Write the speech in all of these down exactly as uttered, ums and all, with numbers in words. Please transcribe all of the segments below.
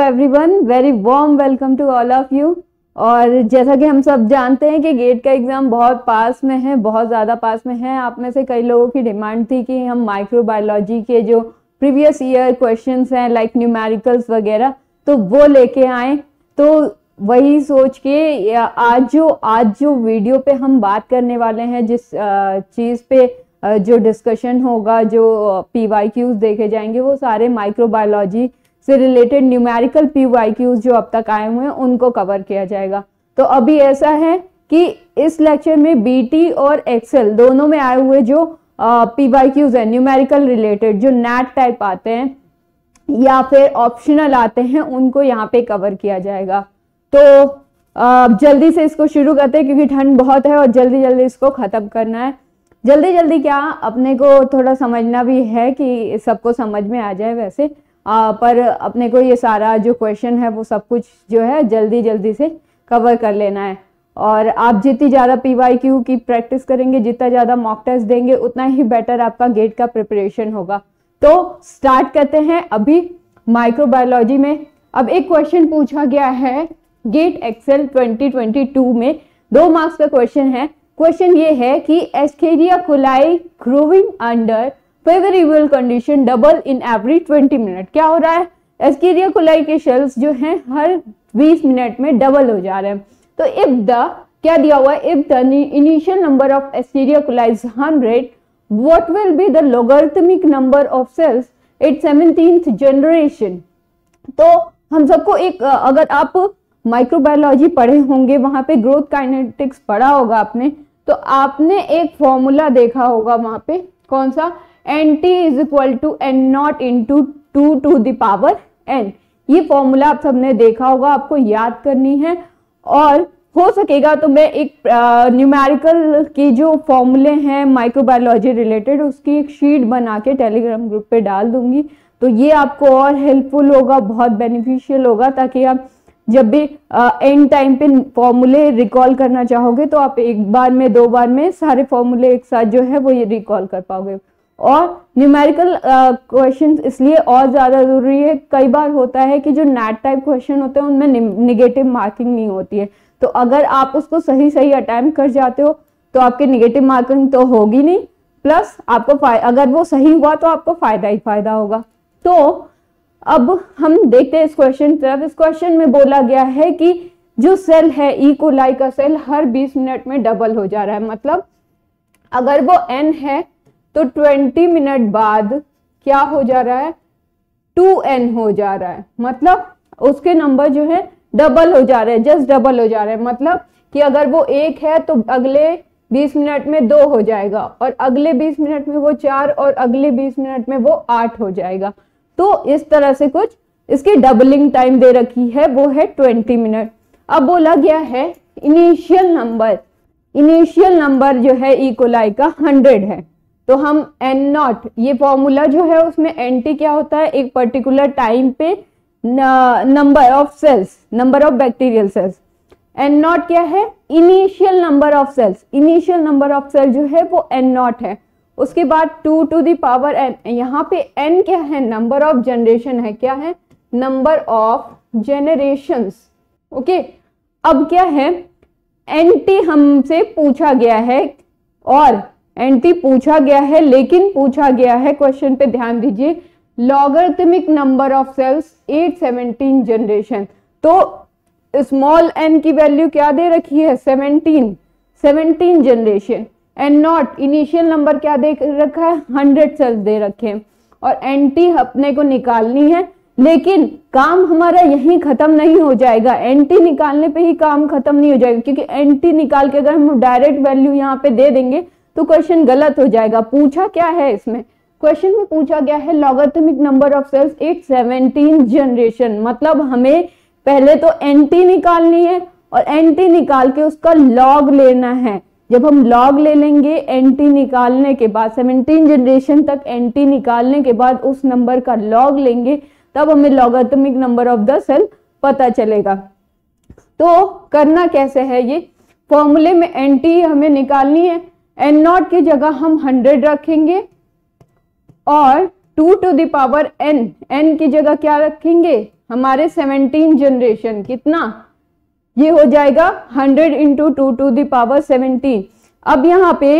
Everyone very warm welcome to all of you. और जैसा कि हम सब जानते हैं कि गेट का एग्ज़ाम बहुत पास में है, बहुत ज़्यादा पास में है। आप में से कई लोगों की डिमांड थी कि हम माइक्रोबायोलॉजी के जो प्रीवियस ईयर क्वेश्चंस हैं लाइक न्यूमेरिकल्स वगैरह तो वो लेके आएँ। तो वही सोच के आज जो आज जो वीडियो पे हम बात करने वाले हैं, जिस चीज़ पे जो डिस्कशन होगा, जो पी वाई क्यूज़ देखे जाएंगे वो सारे माइक्रोबायोलॉजी से related numerical P Y Qs जो अब तक आए हुए हैं उनको कवर किया जाएगा। तो अभी ऐसा है कि इस लेक्चर में बीटी और एक्सेल दोनों में आए हुए जो पी वाई क्यूज हैं न्यूमेरिकल रिलेटेड, जो नैट टाइप आते हैं या फिर ऑप्शनल आते हैं, उनको यहाँ पे कवर किया जाएगा। तो आ, जल्दी से इसको शुरू करते हैं क्योंकि ठंड बहुत है और जल्दी जल्दी इसको ख़त्म करना है। जल्दी जल्दी क्या, अपने को थोड़ा समझना भी है कि सबको समझ में आ जाए वैसे, आ, पर अपने को ये सारा जो क्वेश्चन है वो सब कुछ जो है जल्दी जल्दी से कवर कर लेना है। और आप जितनी ज़्यादा पी वाई क्यू की प्रैक्टिस करेंगे, जितना ज़्यादा मॉक टेस्ट देंगे, उतना ही बेटर आपका गेट का प्रिपरेशन होगा। तो स्टार्ट करते हैं अभी माइक्रोबायोलॉजी में। अब एक क्वेश्चन पूछा गया है GATE XL twenty twenty two में, दो मार्क्स का क्वेश्चन है। क्वेश्चन ये है कि Escherichia coli growing under favourable condition double in every twenty minute. क्या हो रहा है, एस्केरिया कोलाई के शेल्स जो हैं हर बीस मिनट में डबल हो जा रहे हैं। तो इफ द, क्या दिया हुआ है, if the initial number of Escherichia coli is hundred, what will be the logarithmic number of cells at seventeenth generation. तो हम सबको एक, अगर आप माइक्रोबायोलॉजी पढ़े होंगे, वहां पे ग्रोथ काइनेटिक्स पढ़ा होगा आपने, तो आपने एक फॉर्मूला देखा होगा वहां पे, कौन सा, N T is equal to N naught into two to the power N. ये फॉर्मूला आप सबने देखा होगा, आपको याद करनी है। और हो सकेगा तो मैं एक न्यूमेरिकल की जो फॉर्मूले हैं माइक्रोबायोलॉजी रिलेटेड उसकी एक शीट बना के टेलीग्राम ग्रुप पे डाल दूंगी, तो ये आपको और हेल्पफुल होगा, बहुत बेनिफिशियल होगा, ताकि आप जब भी एंड टाइम पे फॉर्मूले रिकॉल करना चाहोगे तो आप एक बार में, दो बार में सारे फॉर्मूले एक साथ जो है वो ये रिकॉल कर पाओगे। और न्यूमेरिकल क्वेश्चंस uh, इसलिए और ज़्यादा ज़रूरी है। कई बार होता है कि जो नैट टाइप क्वेश्चन होते हैं उनमें निगेटिव मार्किंग नहीं होती है, तो अगर आप उसको सही सही अटैम्प्ट कर जाते हो तो आपके निगेटिव मार्किंग तो होगी नहीं, प्लस आपको अगर वो सही हुआ तो आपको फ़ायदा ही फायदा होगा। तो अब हम देखते हैं इस क्वेश्चन तरफ। इस क्वेश्चन में बोला गया है कि जो सेल है ई कोलाई का सेल हर बीस मिनट में डबल हो जा रहा है, मतलब अगर वो एन है तो ट्वेंटी मिनट बाद क्या हो जा रहा है, टू एन हो जा रहा है, मतलब उसके नंबर जो है डबल हो जा रहे हैं, जस्ट डबल हो जा रहे हैं। मतलब कि अगर वो एक है तो अगले बीस मिनट में दो हो जाएगा, और अगले बीस मिनट में वो चार, और अगले बीस मिनट में वो आठ हो जाएगा। तो इस तरह से कुछ इसकी डबलिंग टाइम दे रखी है, वो है ट्वेंटी मिनट। अब बोला गया है इनिशियल नंबर, इनिशियल नंबर जो है ई कोलाई का हंड्रेड है, तो हम एन नॉट, ये फॉर्मूला जो है उसमें एन टी क्या होता है, एक पर्टिकुलर टाइम पे number of cells, number of bacterial cells. N naught क्या है, initial number of cells, initial number of cell जो है वो एन नॉट है। उसके बाद two to the power N, यहाँ पे एन क्या है, नंबर ऑफ जनरेशन है, क्या है, नंबर ऑफ जेनरेशंस। ओके, अब क्या है, एन टी हमसे पूछा गया है, और एंटी पूछा गया है, लेकिन पूछा गया है, क्वेश्चन पे ध्यान दीजिए, logarithmic number of cells at seventeen generation. तो स्मॉल एन की वैल्यू क्या दे रखी है, seventeen seventeen generation. N naught, initial number क्या दे रखा है, हंड्रेड सेल्स दे रखे हैं, और एंटी अपने को निकालनी है। लेकिन काम हमारा यहीं खत्म नहीं हो जाएगा, एंटी निकालने पे ही काम खत्म नहीं हो जाएगा, क्योंकि एंटी निकाल के अगर हम डायरेक्ट वैल्यू यहाँ पे दे देंगे तो क्वेश्चन गलत हो जाएगा। पूछा क्या है इसमें, क्वेश्चन में पूछा गया है logarithmic number of cells at seventeen generation, मतलब हमें पहले तो एनटी निकालनी है, और एनटी निकाल के उसका लॉग लेना है। जब हम लॉग ले लेंगे एनटी निकालने के बाद, सेवनटीन जनरेशन तक एनटी निकालने के बाद उस नंबर का लॉग लेंगे, तब हमें logarithmic number of the cell पता चलेगा। तो करना कैसे है, ये फॉर्मूले में एनटी हमें निकालनी है, एन नॉट की जगह हम हंड्रेड रखेंगे, और two to the power N, N की जगह क्या रखेंगे, हमारे सेवनटीन जनरेशन कितना ये हो जाएगा hundred into two to the power seventeen. अब यहाँ पे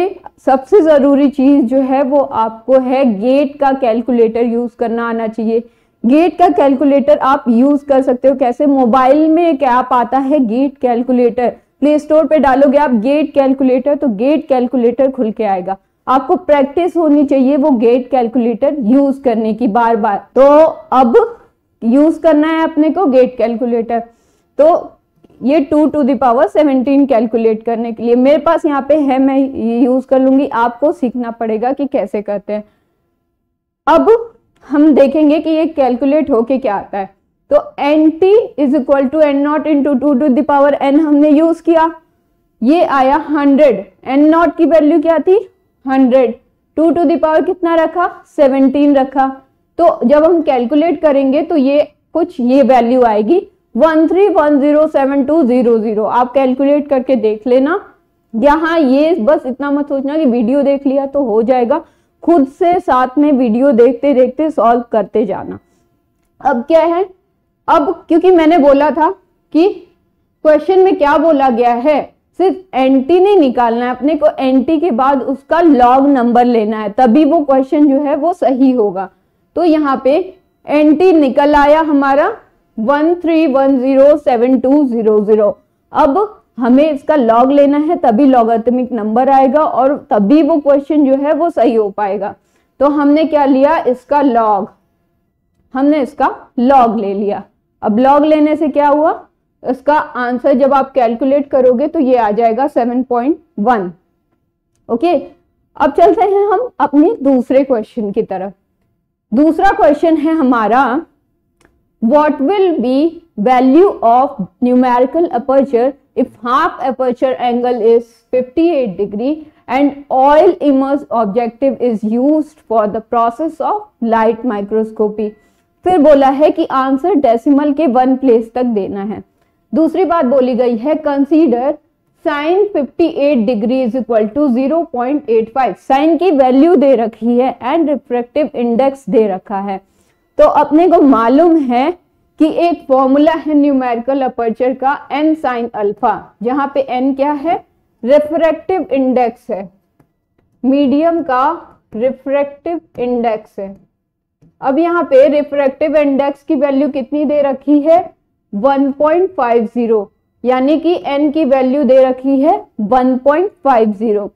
सबसे ज़रूरी चीज़ जो है वो आपको है गेट का कैलकुलेटर यूज़ करना आना चाहिए। गेट का कैलकुलेटर आप यूज़ कर सकते हो कैसे, मोबाइल में एक ऐप आता है गेट कैलकुलेटर, प्ले स्टोर पे डालोगे आप गेट कैलकुलेटर तो गेट कैलकुलेटर खुल के आएगा। आपको प्रैक्टिस होनी चाहिए वो गेट कैलकुलेटर यूज़ करने की बार बार। तो अब यूज़ करना है अपने को गेट कैलकुलेटर, तो ये two to the power seventeen calculate करने के लिए मेरे पास यहाँ पे है, मैं यूज कर लूंगी, आपको सीखना पड़ेगा कि कैसे करते हैं। अब हम देखेंगे कि ये कैलकुलेट होके क्या आता है। तो N T is equal to N not into two to the power N हमने यूज किया, ये आया हंड्रेड। एन नॉट की वैल्यू क्या थी hundred, two to the power कितना रखा सेवनटीन रखा। तो जब हम कैलकुलेट करेंगे तो ये कुछ ये वैल्यू आएगी one three one zero seven two zero zero. आप कैलकुलेट करके देख लेना, यहाँ ये बस इतना मत सोचना कि वीडियो देख लिया तो हो जाएगा, खुद से साथ में वीडियो देखते देखते सॉल्व करते जाना। अब क्या है, अब क्योंकि मैंने बोला था कि क्वेश्चन में क्या बोला गया है, सिर्फ एंटी नहीं निकालना है अपने को, एंटी के बाद उसका लॉग नंबर लेना है, तभी वो क्वेश्चन जो है वो सही होगा। तो यहाँ पे एंटी निकल आया हमारा one three one zero seven two zero zero. अब हमें इसका लॉग लेना है तभी लॉगरिथमिक नंबर आएगा और तभी वो क्वेश्चन जो है वो सही हो पाएगा। तो हमने क्या लिया इसका लॉग, हमने इसका लॉग ले लिया। अब लॉग लेने से क्या हुआ, इसका आंसर जब आप कैलकुलेट करोगे तो ये आ जाएगा सेवन पॉइंट वन। ओके, अब चलते हैं हम अपने दूसरे क्वेश्चन की तरफ। दूसरा क्वेश्चन है हमारा What will be value of numerical aperture if half aperture angle is fifty-eight degree and oil immersed objective is used for the process of light microscopy? फिर बोला है कि आंसर डेसिमल के वन प्लेस तक देना है। दूसरी बात बोली गई है consider sine fifty eight degree is equal to zero point eight five. Sine की वैल्यू दे रखी है एंड रिफ्रैक्टिव इंडेक्स दे रखा है। तो अपने को मालूम है कि एक फॉर्मूला है न्यूमेरिकल अपर्चर का एन साइन अल्फा, जहां पे एन क्या है रिफ्रैक्टिव इंडेक्स है, मीडियम का रिफ्रैक्टिव इंडेक्स है। अब यहाँ पे रिफ्रैक्टिव इंडेक्स की वैल्यू कितनी दे रखी है वन पॉइंट फाइव जीरो, यानी कि एन की वैल्यू दे रखी है वन पॉइंट फाइव जीरो।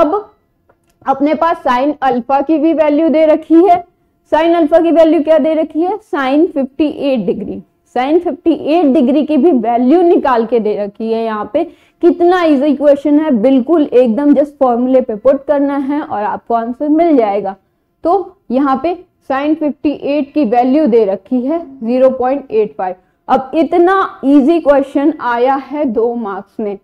अब अपने पास साइन अल्फा की भी वैल्यू दे रखी है, साइन अल्फा की वैल्यू क्या दे रखी है sine fifty eight degree. Sine fifty eight degree की भी वैल्यू निकाल के दे रखी है यहाँ पे। कितना इजी क्वेश्चन है, बिल्कुल एकदम जस्ट फॉर्मूले पे पुट करना है और आपको आंसर मिल जाएगा। तो यहाँ पे साइन फिफ्टी एट की वैल्यू दे रखी है जीरो पॉइंट एट फाइव। अब इतना इजी क्वेश्चन आया है दो मार्क्स में,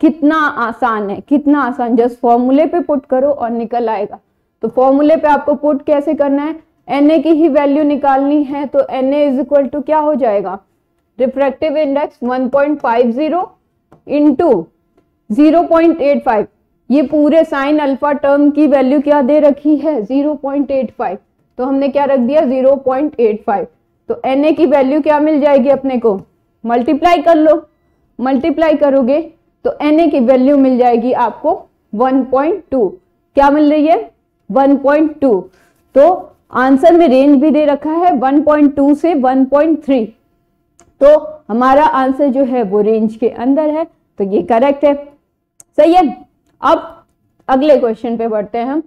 कितना आसान है, कितना आसान, जस्ट फॉर्मूले पे पुट करो और निकल आएगा। तो फॉर्मूले पे आपको पुट कैसे करना है, Na की ही वैल्यू निकालनी है, तो Na इज इक्वल टू क्या हो जाएगा refractive index one point five zero into zero point eight five. ये पूरे साइन अल्फा टर्म की वैल्यू क्या दे रखी है जीरो पॉइंट एट फाइव, तो हमने क्या रख दिया जीरो पॉइंट एट फाइव। तो Na की वैल्यू क्या मिल जाएगी अपने को, मल्टीप्लाई कर लो, मल्टीप्लाई करोगे तो Na की वैल्यू मिल जाएगी आपको वन पॉइंट टू। क्या मिल रही है वन पॉइंट टू। तो आंसर में रेंज भी दे रखा है वन पॉइंट टू से वन पॉइंट थ्री, तो हमारा आंसर जो है वो रेंज के अंदर है, तो ये करेक्ट है, सही है। अब अगले क्वेश्चन पे बढ़ते हैं हम।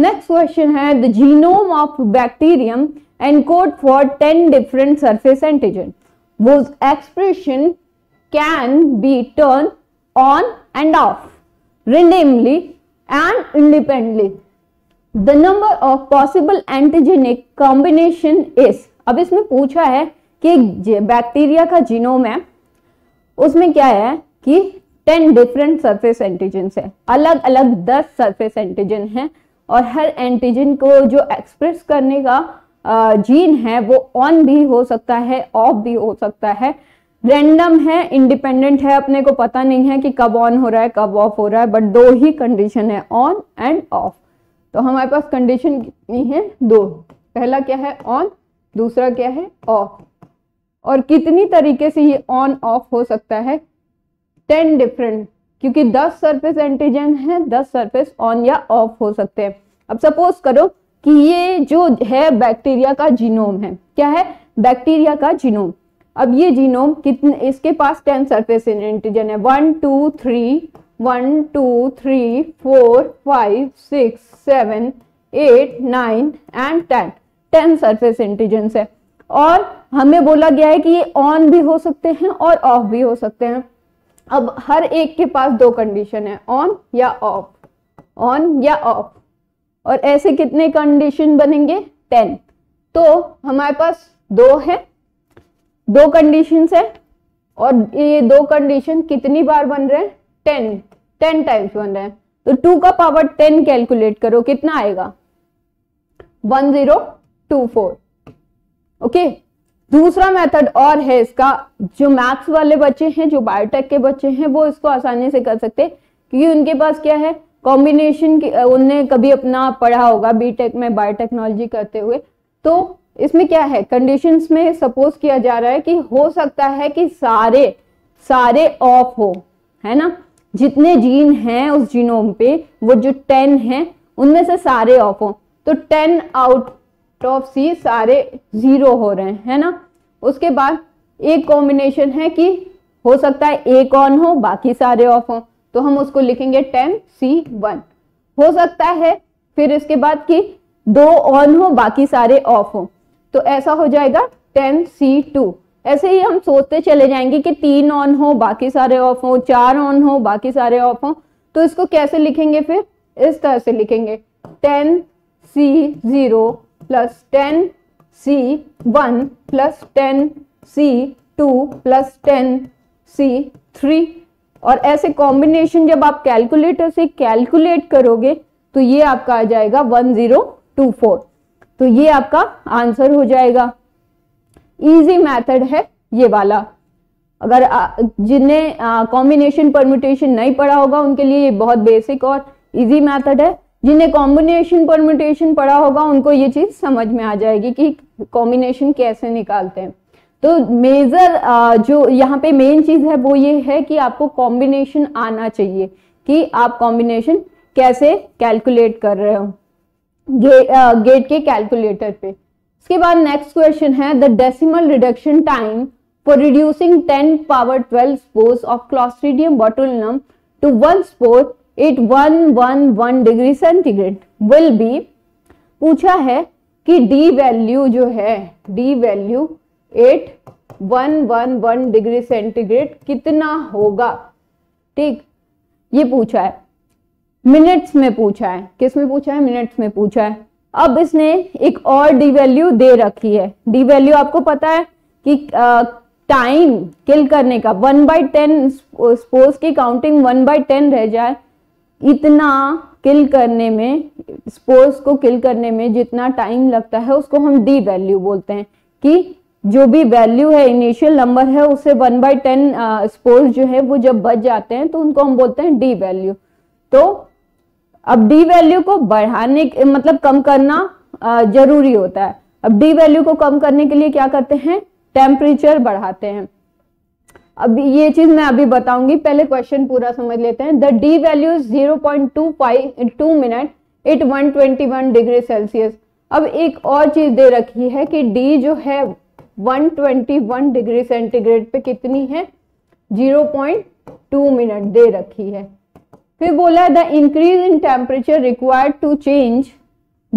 नेक्स्ट क्वेश्चन है the genome of bacterium encode for ten different surface antigen which expression can be turn on and off randomly and independently. The number of possible antigenic combination is, अब इसमें पूछा है कि बैक्टीरिया का genome है, उसमें क्या है कि टेन डिफरेंट सरफेस एंटीजन है, अलग अलग दस सरफेस एंटीजन हैं और हर एंटीजन को जो एक्सप्रेस करने का जीन है वो ऑन भी हो सकता है ऑफ भी हो सकता है, रैंडम है इंडिपेंडेंट है, अपने को पता नहीं है कि कब ऑन हो रहा है कब ऑफ हो रहा है, बट दो ही कंडीशन है ऑन एंड ऑफ। तो हमारे पास कंडीशन कितनी है दो, पहला क्या है ऑन दूसरा क्या है ऑफ। और कितनी तरीके से ये ऑन ऑफ हो सकता है, टेन डिफरेंट, क्योंकि दस सरफेस एंटीजन है, दस सरफेस ऑन या ऑफ हो सकते हैं। अब सपोज करो कि ये जो है बैक्टीरिया का जीनोम है, क्या है? बैक्टीरिया का जीनोम। अब ये जीनोम कितने, इसके पास टेन सरफेस एंटीजन है, one two three one two three four five six seven eight nine and ten ten surface antigen है। और हमें बोला गया है कि ये ऑन भी हो सकते हैं और ऑफ भी हो सकते हैं। अब हर एक के पास दो कंडीशन है, ऑन या ऑफ, ऑन या ऑफ, और ऐसे कितने कंडीशन बनेंगे? टेन। तो हमारे पास दो है, दो कंडीशन है, और ये दो कंडीशन कितनी बार बन रहे हैं? टेन, टेन टाइम्स बन रहे हैं। तो टू का पावर टेन कैलकुलेट करो, कितना आएगा? One zero two four. Okay, दूसरा मेथड और है इसका, जो मैथ्स वाले बच्चे हैं, जो बायोटेक के बच्चे हैं, वो इसको आसानी से कर सकते, क्योंकि उनके पास क्या है, कॉम्बिनेशन की, उनने कभी अपना पढ़ा होगा बीटेक में बायोटेक्नोलॉजी करते हुए। तो इसमें क्या है, कंडीशंस में सपोज किया जा रहा है कि हो सकता है कि सारे सारे ऑफ हो, है ना, जितने जीन हैं उस जीनोम पे, वो जो टेन हैं उनमें से सारे ऑफ हो, तो टेन आउट ऑफ सी सारे जीरो हो रहे हैं, है ना। उसके बाद एक कॉम्बिनेशन है कि हो सकता है एक ऑन हो बाकी सारे ऑफ हो, तो हम उसको लिखेंगे टेन सी वन। हो सकता है फिर इसके बाद कि दो ऑन हो बाकी सारे ऑफ हो, तो ऐसा हो जाएगा टेन सी टू। ऐसे ही हम सोचते चले जाएंगे कि तीन ऑन हो बाकी सारे ऑफ हो, चार ऑन हो बाकी सारे ऑफ हो, तो इसको कैसे लिखेंगे? फिर इस तरह से लिखेंगे, ten C zero plus ten C one plus ten C two plus ten C three. और ऐसे कॉम्बिनेशन जब आप कैलकुलेटर से कैलकुलेट करोगे तो ये आपका आ जाएगा वन जीरो टू फोर। तो ये आपका आंसर हो जाएगा। इजी मेथड है ये वाला। अगर जिन्हें कॉम्बिनेशन परम्यूटेशन नहीं पढ़ा होगा उनके लिए ये बहुत बेसिक और इजी मेथड है। जिन्हें कॉम्बिनेशन परम्यूटेशन पढ़ा होगा उनको ये चीज समझ में आ जाएगी कि कॉम्बिनेशन कैसे निकालते हैं। तो मेजर जो यहाँ पे मेन चीज है वो ये है कि आपको कॉम्बिनेशन आना चाहिए कि आप कॉम्बिनेशन कैसे कैलकुलेट कर रहे हो गे, आ, गेट के कैलकुलेटर पे। इसके बाद नेक्स्ट क्वेश्चन है, the decimal reduction time for reducing ten power twelve spores of Clostridium botulinum to one spore at one one one degree centigrade will be. पूछा है कि डी वैल्यू जो है, D value at one one one degree centigrade कितना होगा, ठीक, ये पूछा है। मिनट्स में पूछा है, किस में पूछा है? मिनट्स में पूछा है। अब इसने एक और डी वैल्यू दे रखी है। डी वैल्यू आपको पता है कि टाइम किल करने का वन बाई टेन, स्पोर्स की काउंटिंग वन बाई टेन रह जाए, इतना किल करने में, स्पोर्स को किल करने में जितना टाइम लगता है उसको हम डी वैल्यू बोलते हैं। कि जो भी वैल्यू है, इनिशियल नंबर है, उससे वन बाई टेन स्पोर्स जो है वो जब बच जाते हैं तो उनको हम बोलते हैं डी वैल्यू। तो अब डी वैल्यू को बढ़ाने मतलब कम करना uh, जरूरी होता है। अब डी वैल्यू को कम करने के लिए क्या करते हैं? टेम्परेचर बढ़ाते हैं। अब ये चीज मैं अभी बताऊंगी, पहले क्वेश्चन पूरा समझ लेते हैं। The D value is zero point two five two minute at one twenty one degree Celsius. अब एक और चीज दे रखी है कि डी जो है one twenty one degree centigrade पे कितनी है, जीरो पॉइंट टू मिनट दे रखी है। फिर बोला है the increase in temperature required to change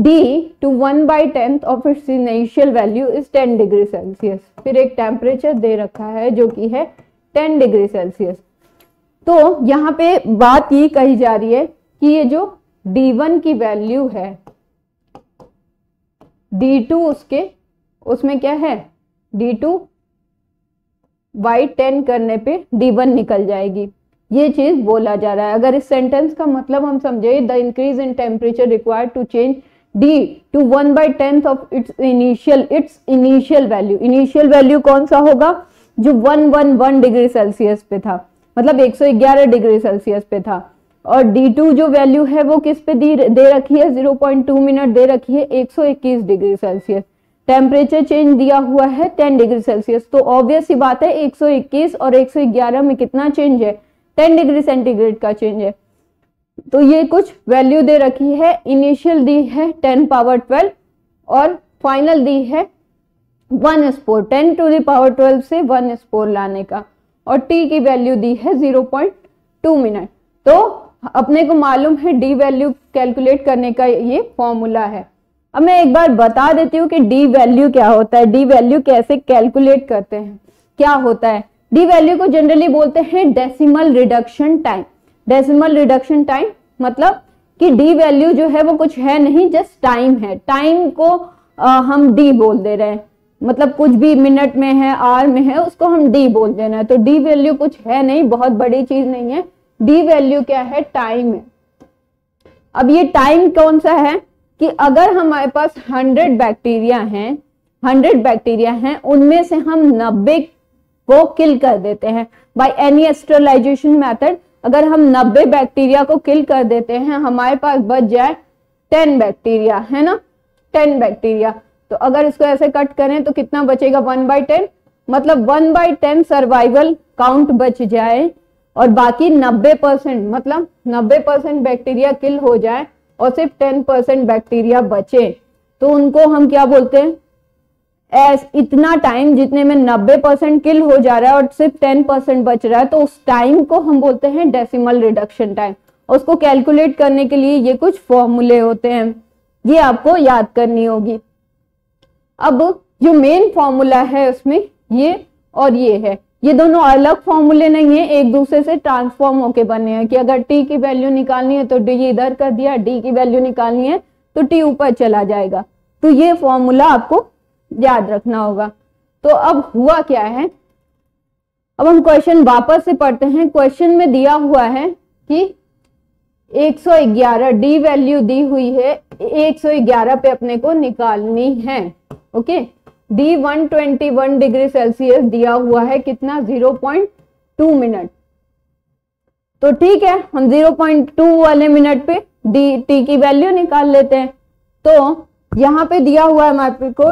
D to one by tenth of its initial value is ten degree Celsius. फिर एक टेम्परेचर दे रखा है जो कि है टेन डिग्री सेल्सियस। तो यहाँ पे बात ये कही जा रही है कि ये जो डी वन की वैल्यू है, डी टू उसके उसमें क्या है, डी टू बाई टेन करने पे डी वन निकल जाएगी, ये चीज बोला जा रहा है। अगर इस सेंटेंस का मतलब हम समझे, the increase in temperature required to change D to one by tenth of its initial its initial value. Initial value कौन सा होगा? जो one hundred eleven degree Celsius पे था, मतलब एक सौ ग्यारह डिग्री सेल्सियस पे था। और डी टू जो वैल्यू है वो किस पे दे रखी है, जीरो पॉइंट टू मिनट दे रखी है, एक सौ इक्कीस डिग्री सेल्सियस। टेम्परेचर चेंज दिया हुआ है दस डिग्री सेल्सियस, तो ऑब्वियस ही बात है एक सौ इक्कीस और एक सौ ग्यारह में कितना चेंज है, दस डिग्री सेंटीग्रेड का चेंज है। तो ये कुछ वैल्यू दे रखी है, इनिशियल दी है टेन पावर ट्वेल्व और फाइनल दी है one S four, ten to the power twelve से वन एस फोर लाने का, और टी की वैल्यू दी है जीरो पॉइंट टू मिनट। तो अपने को मालूम है डी वैल्यू कैलकुलेट करने का ये फॉर्मूला है। अब मैं एक बार बता देती हूँ कि डी वैल्यू क्या होता है, डी वैल्यू कैसे कैलकुलेट करते हैं, क्या होता है। डी वैल्यू को जनरली बोलते हैं decimal reduction time. Decimal reduction time मतलब कि डी वैल्यू जो है वो कुछ है नहीं, जस्ट टाइम है। टाइम को आ, हम डी बोल दे रहे हैं, मतलब कुछ भी मिनट में है, आवर में है, उसको हम डी बोल देना है। तो डी वैल्यू कुछ है नहीं, बहुत बड़ी चीज नहीं है। डी वैल्यू क्या है, टाइम है। अब ये टाइम कौन सा है कि अगर हमारे पास हंड्रेड बैक्टीरिया हैं हंड्रेड बैक्टीरिया हैं, उनमें से हम नब्बे को किल कर देते हैं बाय एनी स्टरलाइजेशन मेथड। अगर हम नब्बे बैक्टीरिया को किल कर देते हैं, हमारे पास बच जाए दस बैक्टीरिया, है ना, दस बैक्टीरिया। तो अगर इसको ऐसे कट करें तो कितना बचेगा, वन बाई टेन, मतलब one by ten survival count बच जाए और बाकी नब्बे परसेंट, मतलब नब्बे परसेंट बैक्टीरिया किल हो जाए और सिर्फ दस परसेंट बैक्टीरिया बचे, तो उनको हम क्या बोलते हैं। एस इतना टाइम जितने में नब्बे परसेंट किल हो जा रहा है और सिर्फ दस परसेंट बच रहा है, तो उस टाइम को हम बोलते हैं डेसिमल रिडक्शन टाइम। उसको कैलकुलेट करने के लिए ये कुछ फॉर्मूले होते हैं, ये आपको याद करनी होगी। अब जो मेन फॉर्मूला है उसमें ये और ये है, ये दोनों अलग फॉर्मूले नहीं है, एक दूसरे से ट्रांसफॉर्म होके बने हैं कि अगर टी की वैल्यू निकालनी है तो डी इधर कर दिया, डी की वैल्यू निकालनी है तो टी ऊपर चला जाएगा। तो ये फॉर्मूला आपको याद रखना होगा। तो अब हुआ क्या है, अब हम क्वेश्चन वापस से पढ़ते हैं। क्वेश्चन में दिया हुआ है कि एक सौ ग्यारह, डी वैल्यू दी हुई है एक सौ ग्यारह पे अपने को निकालनी है। ओके, डी एक सौ इक्कीस डिग्री सेल्सियस दिया हुआ है, कितना, जीरो पॉइंट टू मिनट। तो ठीक है, हम जीरो पॉइंट टू वाले मिनट पे डी टी की वैल्यू निकाल लेते हैं। तो यहाँ पे दिया हुआ है हमारे को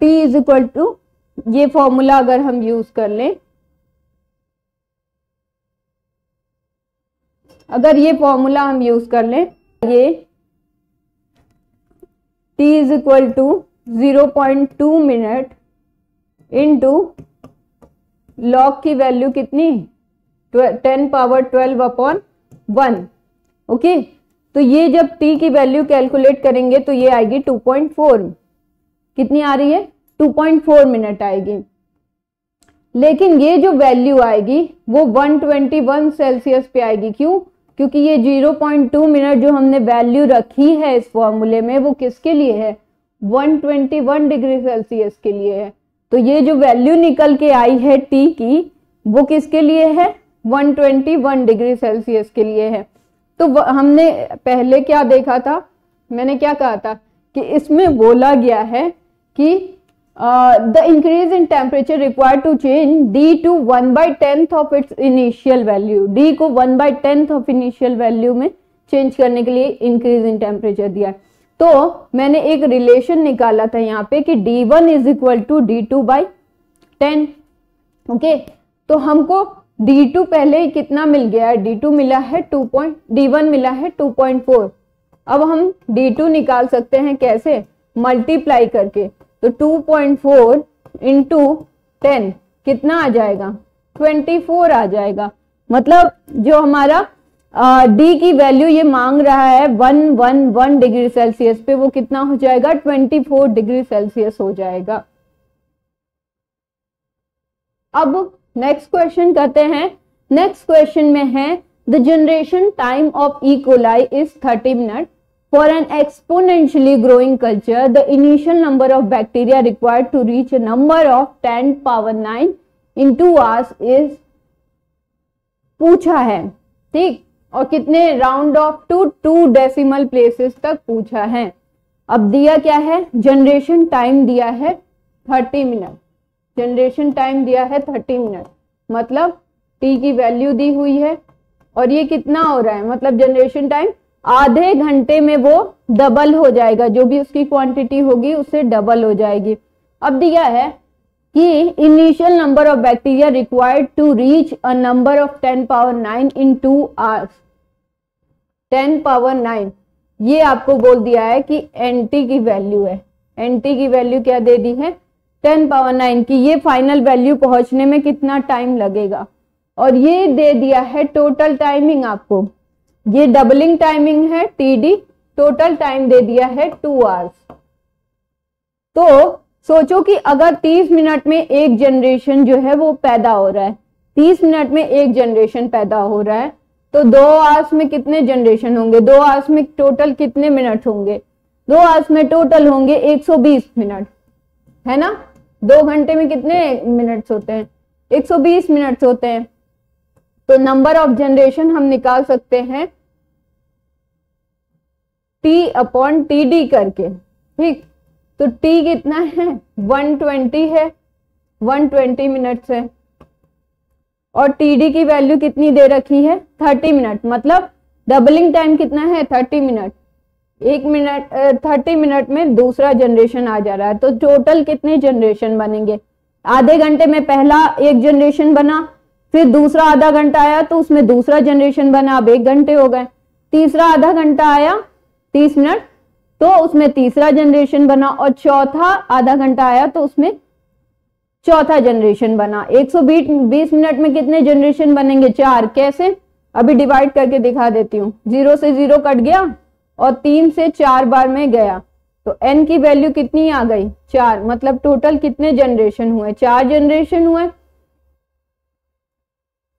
टी इज इक्वल टू, ये फॉर्मूला अगर हम यूज कर लें, अगर ये फॉर्मूला हम यूज कर लें, ये T is equal to zero point two minute into log की वैल्यू कितनी, ten power twelve upon one. Okay, तो ये जब टी की वैल्यू कैलकुलेट करेंगे तो ये आएगी टू पॉइंट फोर, कितनी आ रही है, टू पॉइंट फोर मिनट आएगी। लेकिन ये जो वैल्यू आएगी वो एक सौ इक्कीस सेल्सियस पे आएगी। क्यों? क्योंकि ये जीरो पॉइंट टू मिनट जो हमने वैल्यू रखी है इस फॉर्मूले में वो किसके लिए है, एक सौ इक्कीस डिग्री सेल्सियस के लिए है। तो ये जो वैल्यू निकल के आई है टी की वो किसके लिए है, एक सौ इक्कीस डिग्री सेल्सियस के लिए है। तो हमने पहले क्या देखा था, मैंने क्या कहा था कि इसमें बोला गया है कि the increase in temperature required to change D to one by tenth of its initial value, D को one by tenth of initial value में चेंज करने के लिए इंक्रीज इन टेम्परेचर दिया है। तो मैंने एक रिलेशन निकाला था यहाँ पे कि D one is equal to D two by ten. Okay, तो हमको डी टू पहले कितना मिल गया है, डी टू मिला है टू पॉइंट, डी वन मिला है टू पॉइंट फोर। अब हम डी टू निकाल सकते हैं कैसे, मल्टीप्लाई करके। तो two point four into ten कितना आ जाएगा, ट्वेंटी फोर आ जाएगा। मतलब जो हमारा डी uh, की वैल्यू ये मांग रहा है एक सौ इक्कीस डिग्री सेल्सियस पे, वो कितना हो जाएगा, चौबीस डिग्री सेल्सियस हो जाएगा। अब नेक्स्ट क्वेश्चन करते हैं। नेक्स्ट क्वेश्चन में है the generation time of E coli is thirty minute for an exponentially growing culture. The initial number of bacteria required to reach a number of ten power nine in two hours is पूछा है, ठीक, और कितने round off to two decimal places तक पूछा है। अब दिया क्या है, जनरेशन टाइम दिया है थर्टी मिनट, जनरेशन टाइम दिया है थर्टी मिनट, मतलब टी की वैल्यू दी हुई है और ये कितना हो रहा है, मतलब जनरेशन टाइम आधे घंटे में वो डबल हो जाएगा, जो भी उसकी क्वांटिटी होगी उससे डबल हो जाएगी। अब दिया है कि initial number of bacteria required to reach a number of ten power nine in two hours, ten power nine ये आपको बोल दिया है कि एनटी की वैल्यू है। एनटी की वैल्यू क्या दे दी है, टेन पावर नाइन की। ये फाइनल वैल्यू पहुंचने में कितना टाइम लगेगा, और ये दे दिया है टोटल टाइमिंग आपको। ये डबलिंग टाइमिंग है टीडी, टोटल टाइम दे दिया है टू आवर्स। तो सोचो कि अगर तीस मिनट में एक जनरेशन जो है वो पैदा हो रहा है, तीस मिनट में एक जनरेशन पैदा हो रहा है, तो दो आवर्स में कितने जनरेशन होंगे, दो आवर्स में टोटल कितने मिनट होंगे, दो आवर्स में टोटल होंगे एक सौ बीस मिनट, है ना। दो घंटे में कितने मिनट्स होते हैं, एक सौ बीस मिनट्स होते हैं। तो नंबर ऑफ जनरेशन हम निकाल सकते हैं टी अपॉन टी डी करके, ठीक। तो टी कितना है, एक सौ बीस है, एक सौ बीस मिनट्स है। और टी डी की वैल्यू कितनी दे रखी है, तीस मिनट, मतलब डबलिंग टाइम कितना है, तीस मिनट। एक मिनट तीस मिनट में दूसरा जनरेशन आ जा रहा है, तो टोटल कितने जनरेशन बनेंगे। आधे घंटे में पहला एक जनरेशन बना, फिर दूसरा आधा घंटा आया तो उसमें दूसरा जनरेशन बना, अब एक घंटे हो गए। तीसरा आधा घंटा आया तीस मिनट, तो उसमें तीसरा जनरेशन बना, और चौथा आधा घंटा आया तो उसमें चौथा जनरेशन बना। एक सौ बीस मिनट में कितने जनरेशन बनेंगे, चार। कैसे, अभी डिवाइड करके दिखा देती हूँ। जीरो से जीरो कट गया और तीन से चार बार में गया, तो एन की वैल्यू कितनी आ गई, चार। मतलब टोटल कितने जनरेशन हुए, चार जनरेशन हुए,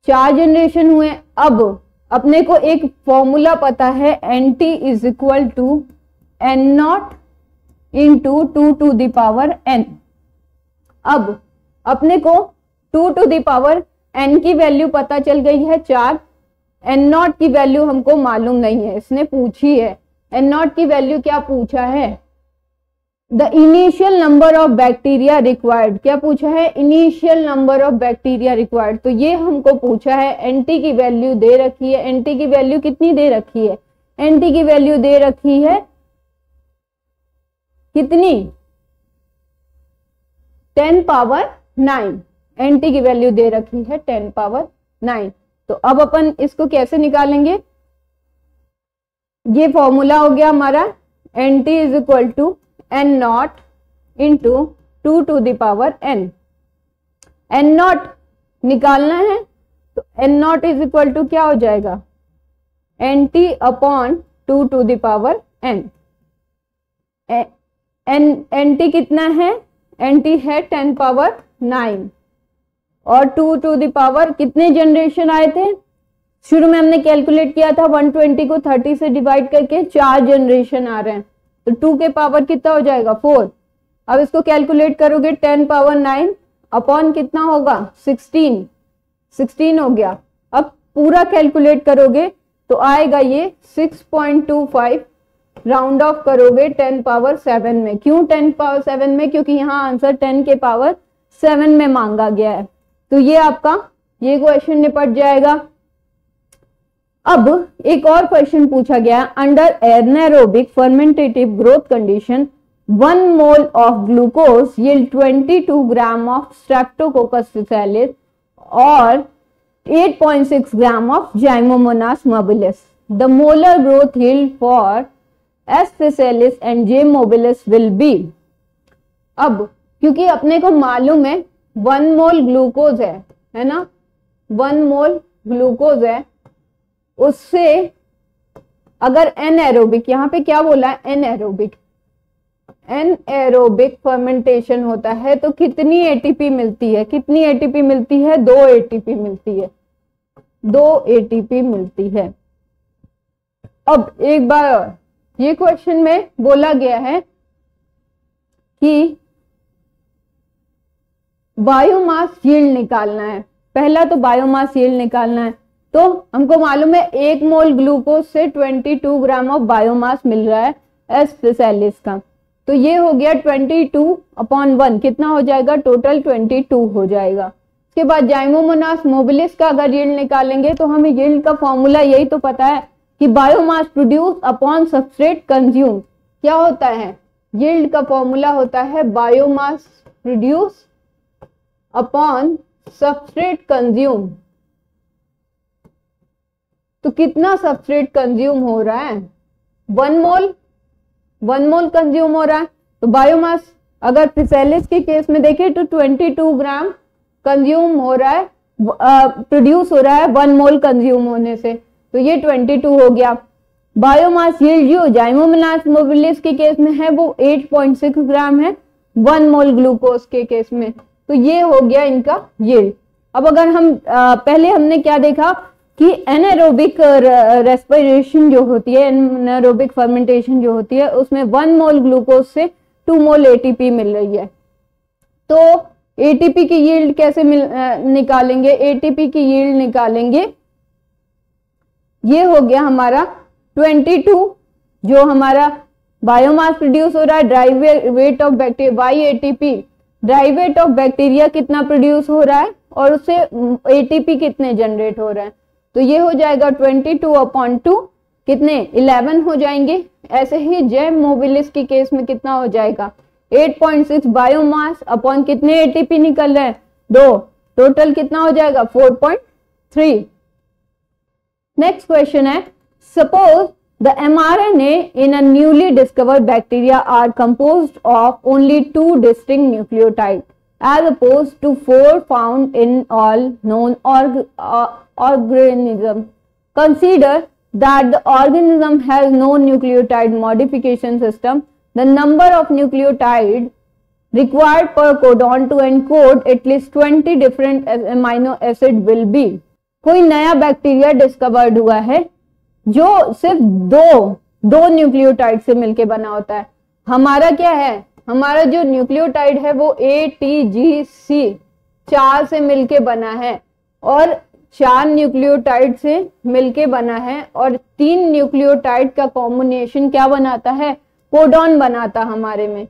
चार जनरेशन हुए। अब अपने को एक फॉर्मूला पता है, N T is equal to N naught into two to the power N. अब अपने को two to the power N की वैल्यू पता चल गई है चार, एन नॉट की वैल्यू हमको मालूम नहीं है, इसने पूछी है। एन नॉट की वैल्यू क्या पूछा है, the initial number of bacteria required. क्या पूछा है, initial number of bacteria required, तो ये हमको पूछा है। एन टी की वैल्यू दे रखी है, एन टी की वैल्यू कितनी दे रखी है, एन टी की वैल्यू दे रखी है कितनी, ten power nine. N T की वैल्यू दे रखी है टेन पावर नाइन। तो अब अपन इसको कैसे निकालेंगे, ये फॉर्मूला हो गया हमारा, N T is equal to N naught into two to the power N. N naught निकालना है, तो N naught is equal to क्या हो जाएगा, N T upon two to the power N. N N T कितना है, N T है ten power nine, और टू टू द पावर कितने जनरेशन आए थे, शुरू में हमने कैलकुलेट किया था एक सौ बीस को तीस से डिवाइड करके चार जनरेशन आ रहे हैं, तो टू के पावर कितना हो जाएगा, फोर। अब इसको कैलकुलेट करोगे, टेन पावर नाइन अपॉन कितना होगा, सोलह, सोलह हो गया। अब पूरा कैलकुलेट करोगे तो आएगा ये six point two five, round off करोगे टेन पावर सेवन में। क्यों टेन पावर सेवन में, क्योंकि यहाँ आंसर टेन के पावर सेवन में मांगा गया है। तो ये आपका ये क्वेश्चन निपट जाएगा। अब एक और क्वेश्चन पूछा गया, under anaerobic fermentative growth condition one mole of glucose yield बाईस ग्राम ऑफ स्ट्रेप्टोकोकस सिसेलिस और eight point six gram of Zymomonas mobilis. The molar growth yield for S. facialis and J. mobilis will be। अब क्योंकि अपने को मालूम है one mole glucose है, है ना, वन मोल ग्लूकोज है, उससे अगर एनएरोबिक, यहाँ पे क्या बोला है, एनएरोबिक, एनएरोबिक फर्मेंटेशन होता है तो कितनी एटीपी मिलती है, कितनी एटीपी मिलती है, दो एटीपी मिलती है, दो एटीपी मिलती है। अब एक बार और ये क्वेश्चन में बोला गया है कि बायोमास यील्ड निकालना है। पहला तो बायोमास यील्ड निकालना है, तो हमको मालूम है एक मोल ग्लूकोज से बाईस ग्राम ऑफ बायोमास मिल रहा है एस फेसालिस का। तो ये हो गया बाईस अपॉन वन, कितना हो जाएगा, टोटल बाईस हो जाएगा। इसके बाद जाइमोमोनास मोबिलिस का अगर यील्ड निकालेंगे तो हमें यील्ड का फॉर्मूला यही तो पता है कि biomass produce upon substrate consume. क्या होता है, यील्ड का फॉर्मूला होता है biomass reduce upon substrate consumed. तो कितना substrate consume हो रहा है? One mole, one mole consume हो रहा है. तो बायोमास अगर प्रिसेलिस के केस में देखें तो बाईस ग्राम कंज्यूम हो रहा है, प्रोड्यूस हो रहा है वन मोल कंज्यूम होने से, तो ये बाईस हो गया. बायोमास यील्ड जो Gymnomylase मोबिलिस के केस में है वो आठ पॉइंट सिक्स ग्राम है वन मोल ग्लूकोज के केस में, तो ये हो गया इनका यील्ड. अब अगर हम आ, पहले हमने क्या देखा कि एनारोबिक रेस्पिरेशन जो होती है, एनारोबिक फर्मेंटेशन जो होती है, उसमें वन मोल ग्लूकोज से टू मोल एटीपी मिल रही है. तो एटीपी की यील्ड कैसे मिल, आ, निकालेंगे? एटीपी की यील्ड निकालेंगे, ये हो गया हमारा बाईस जो हमारा बायोमास प्रोड्यूस हो रहा है, dry weight of bacteria by ATP, dry weight of bacteria कितना प्रोड्यूस हो रहा है और उससे एटीपी कितने जनरेट हो रहा है, तो ये हो जाएगा बाईस अपॉन टू, कितने ग्यारह हो जाएंगे. ऐसे ही Gem Mobilis के केस में कितना हो जाएगा? आठ पॉइंट सिक्स बायोमास अपॉन कितने एटीपी निकल रहे हैं? दो. टोटल कितना हो जाएगा? चार पॉइंट थ्री. नेक्स्ट क्वेश्चन है, suppose the mRNA in a newly discovered bacteria are composed of only two distinct nucleotides as opposed to four found in all known org uh, organism. Consider that the organism has no nucleotide modification system. The number of nucleotides required per codon to encode at least twenty different amino acid will be. कोई नया bacteria discovered हुआ है जो सिर्फ दो दो nucleotide से मिलके बना होता है. हमारा क्या है? हमारा जो न्यूक्लियोटाइड है वो ए टी जी सी चार से मिलके बना है और चार न्यूक्लियोटाइड से मिलके बना है, और तीन न्यूक्लियोटाइड का कॉम्बिनेशन क्या बनाता है? कोडॉन बनाता हमारे में.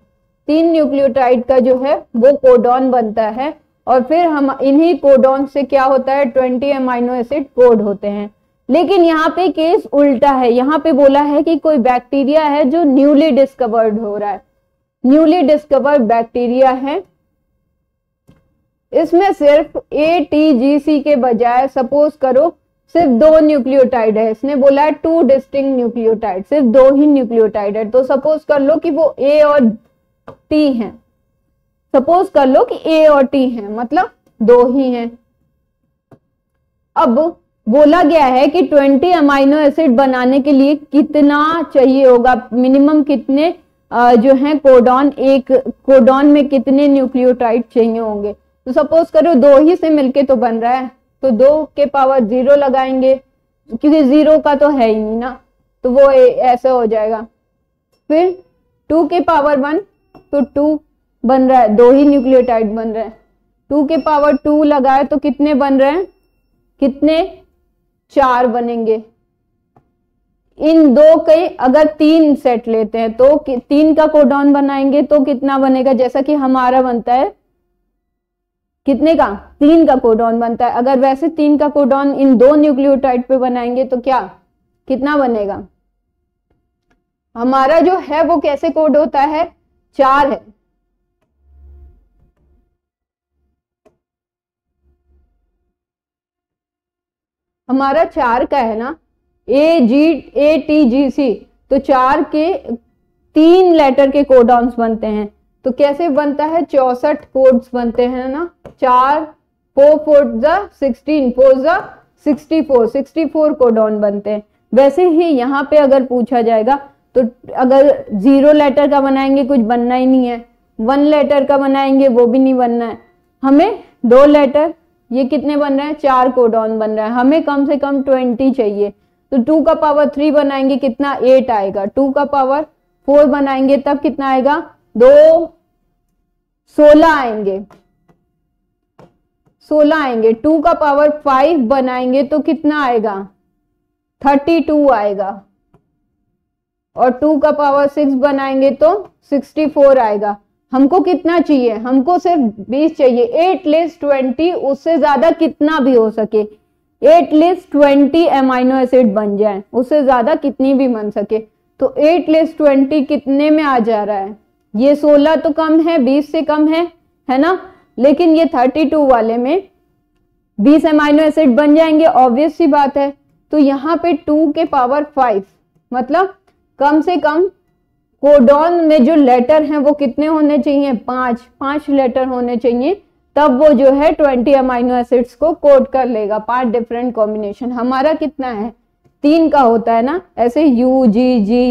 तीन न्यूक्लियोटाइड का जो है वो कोडॉन बनता है, और फिर हम इन्हीं कोडॉन से क्या होता है? ट्वेंटी एमाइनो एसिड कोड होते हैं. लेकिन यहाँ पे केस उल्टा है, यहाँ पे बोला है कि कोई बैक्टीरिया है जो न्यूली डिस्कवर्ड हो रहा है, न्यूली डिस्कवर्ड बैक्टीरिया है, इसमें सिर्फ ए टी जी सी के बजाय सपोज करो सिर्फ दो न्यूक्लियोटाइड है. इसने बोला है टू डिस्टिंक्ट न्यूक्लियोटाइड, सिर्फ दो ही न्यूक्लियोटाइड है, तो सपोज कर लो कि वो ए और टी है, सपोज कर लो कि ए और टी है, मतलब दो ही है. अब बोला गया है कि बीस अमाइनो एसिड बनाने के लिए कितना चाहिए होगा, मिनिमम कितने जो है कोडॉन, एक कोडॉन में कितने न्यूक्लियोटाइड चाहिए होंगे. तो सपोज करो दो ही से मिलके तो बन रहा है, तो दो के पावर जीरो लगाएंगे क्योंकि जीरो का तो है ही नहीं ना, तो वो ऐसे हो जाएगा. फिर टू के पावर वन, तो टू बन रहा है, दो ही न्यूक्लियोटाइड बन रहे हैं. टू के पावर टू लगाए तो कितने बन रहे हैं? कितने? चार बनेंगे. इन दो के अगर तीन सेट लेते हैं तो तीन का कोडॉन बनाएंगे तो कितना बनेगा? जैसा कि हमारा बनता है कितने का? तीन का कोडॉन बनता है. अगर वैसे तीन का कोडॉन इन दो न्यूक्लियोटाइड पे बनाएंगे तो क्या कितना बनेगा? हमारा जो है वो कैसे कोड होता है? चार है, हमारा चार का है ना, ए जी ए टी जी सी, तो चार के तीन लेटर के कोडॉन्स बनते हैं, तो कैसे बनता है? चौसठ कोड्स बनते हैं ना, चार फोर फोर जा सिक्सटीन, फोर जा sixty four, sixty four codon बनते हैं. वैसे ही यहाँ पे अगर पूछा जाएगा तो अगर जीरो लेटर का बनाएंगे कुछ बनना ही नहीं है, वन लेटर का बनाएंगे वो भी नहीं बनना है, हमें दो लेटर, ये कितने बन रहे हैं? चार कोडॉन बन रहा है, हमें कम से कम ट्वेंटी चाहिए, तो टू का पावर थ्री बनाएंगे कितना? एट आएगा. टू का पावर फोर बनाएंगे तब कितना आएगा? दो, सोलह आएंगे, सोलह आएंगे. टू का पावर फाइव बनाएंगे तो कितना आएगा? थर्टी टू आएगा, और टू का पावर सिक्स बनाएंगे तो सिक्सटी फोर आएगा. हमको कितना चाहिए? हमको सिर्फ बीस चाहिए. एट लिस्ट ट्वेंटी, उससे ज्यादा कितना भी हो सके, at least twenty amino acid बन जाए, उससे ज्यादा कितनी भी बन सके. तो एट लिस्ट ट्वेंटी कितने में आ जा रहा है? ये सोलह तो कम है, बीस से कम है है ना। लेकिन ये थर्टी टू वाले में बीस अमाइनो एसिड बन जाएंगे, ऑब्वियस सी बात है। तो यहाँ पे टू के पावर फाइव, मतलब कम से कम कोडॉन में जो लेटर हैं वो कितने होने चाहिए, पांच पांच लेटर होने चाहिए, तब वो जो है ट्वेंटी अमाइनो एसिड्स को कोड कर लेगा, पांच डिफरेंट कॉम्बिनेशन। हमारा कितना है, तीन का होता है ना, ऐसे you ji ji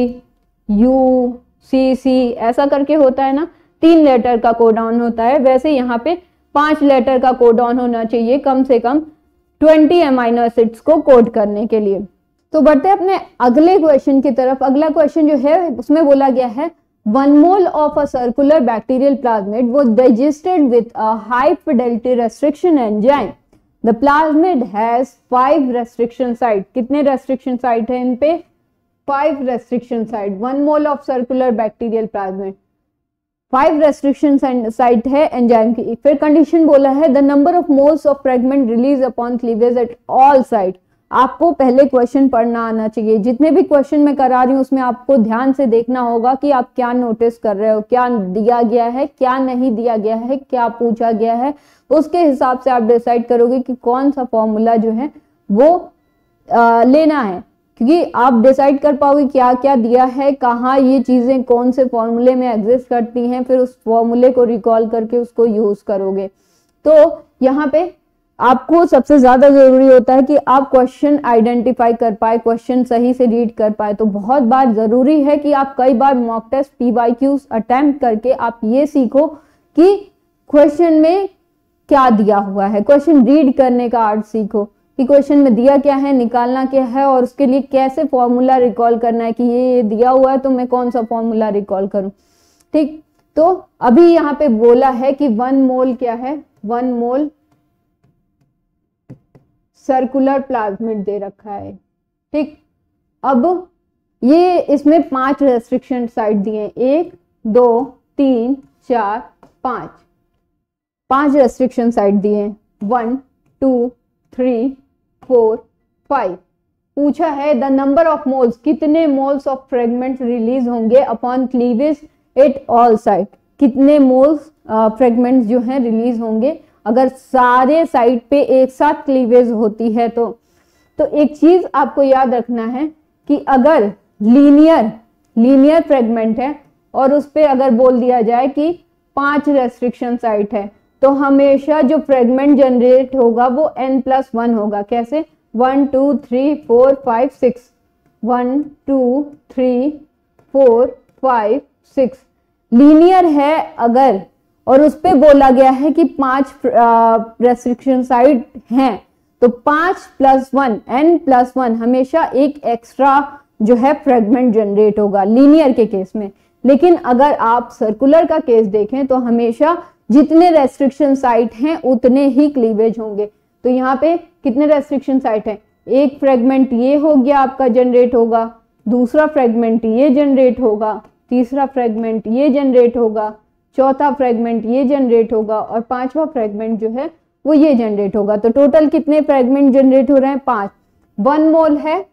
you see सी ऐसा करके होता है ना, तीन लेटर का कोडॉन होता है। वैसे यहाँ पे पांच लेटर का कोडॉन होना चाहिए कम से कम ट्वेंटी अमाइनो एसिड्स को कोड करने के लिए। तो बढ़ते अपने अगले क्वेश्चन की तरफ। अगला क्वेश्चन जो है उसमें बोला गया है one mole of a circular bacterial plasmid was digested with a high fidelity restriction enzyme. The plasmid has five restriction site. कितने रेस्ट्रिक्शन साइट है इनपे, five restriction site. One mole of circular bacterial plasmid, five restriction site है enzyme की। फिर condition बोला है the number of moles of fragment release upon cleavage at all site. आपको पहले क्वेश्चन पढ़ना आना चाहिए, जितने भी क्वेश्चन मैं करा रही हूँ उसमें आपको ध्यान से देखना होगा कि आप क्या नोटिस कर रहे हो, क्या दिया गया है, क्या नहीं दिया गया है, क्या पूछा गया है, उसके हिसाब से आप डिसाइड करोगे कि कौन सा फॉर्मूला जो है वो आ, लेना है। क्योंकि आप डिसाइड कर पाओगे क्या क्या दिया है, कहाँ ये चीजें कौन से फॉर्मूले में एग्जिस्ट करती हैं, फिर उस फॉर्मूले को रिकॉल करके उसको यूज करोगे। तो यहाँ पे आपको सबसे ज्यादा जरूरी होता है कि आप क्वेश्चन आइडेंटिफाई कर पाए, क्वेश्चन सही से रीड कर पाए। तो बहुत बार जरूरी है कि आप कई बार मॉक टेस्ट पीवाईक्यूज अटेम्प्ट करके आप ये सीखो कि क्वेश्चन में क्या दिया हुआ है, क्वेश्चन रीड करने का आर्ट सीखो कि क्वेश्चन में दिया क्या है, निकालना क्या है, और उसके लिए कैसे फॉर्मूला रिकॉल करना है कि ये दिया हुआ है तो मैं कौन सा फॉर्मूला रिकॉल करूं। ठीक, तो अभी यहाँ पे बोला है कि वन मोल क्या है, वन मोल सर्कुलर प्लाज्मिड दे रखा है। ठीक, अब ये इसमें पांच रेस्ट्रिक्शन साइट दिए, एक दो तीन चार पांच, पांच रेस्ट्रिक्शन साइट दिए, one two three four five. पूछा है द नंबर ऑफ मोल्स, कितने मोल्स ऑफ फ्रेगमेंट्स रिलीज होंगे upon cleavage at all site. कितने मोल्स फ्रेगमेंट्स जो हैं रिलीज होंगे अगर सारे साइट पे एक साथ क्लीवेज होती है तो। तो एक चीज आपको याद रखना है कि अगर लीनियर लीनियर फ्रेगमेंट है और उस पर अगर बोल दिया जाए कि पांच रेस्ट्रिक्शन साइट है तो हमेशा जो फ्रेगमेंट जनरेट होगा वो एन प्लस वन होगा। कैसे, one two three four five six, one two three four five six. Linear है अगर और उस पे बोला गया है कि पांच रेस्ट्रिक्शन साइट हैं तो पांच plus one, n plus one, हमेशा एक एक्स्ट्रा जो है फ्रेगमेंट जनरेट होगा लीनियर के केस में। लेकिन अगर आप सर्कुलर का केस देखें तो हमेशा जितने रेस्ट्रिक्शन साइट हैं उतने ही क्लीवेज होंगे। तो यहाँ पे कितने रेस्ट्रिक्शन साइट हैं, एक फ्रेगमेंट ये हो गया आपका जनरेट होगा, दूसरा फ्रेगमेंट ये जनरेट होगा, तीसरा फ्रेगमेंट ये जनरेट होगा, चौथा फ्रेगमेंट ये जनरेट होगा और पांचवा फ्रेगमेंट जो है वो ये जनरेट होगा। तो टोटल कितने फ्रेगमेंट जनरेट हो रहे हैं, पांच। वन मोल है,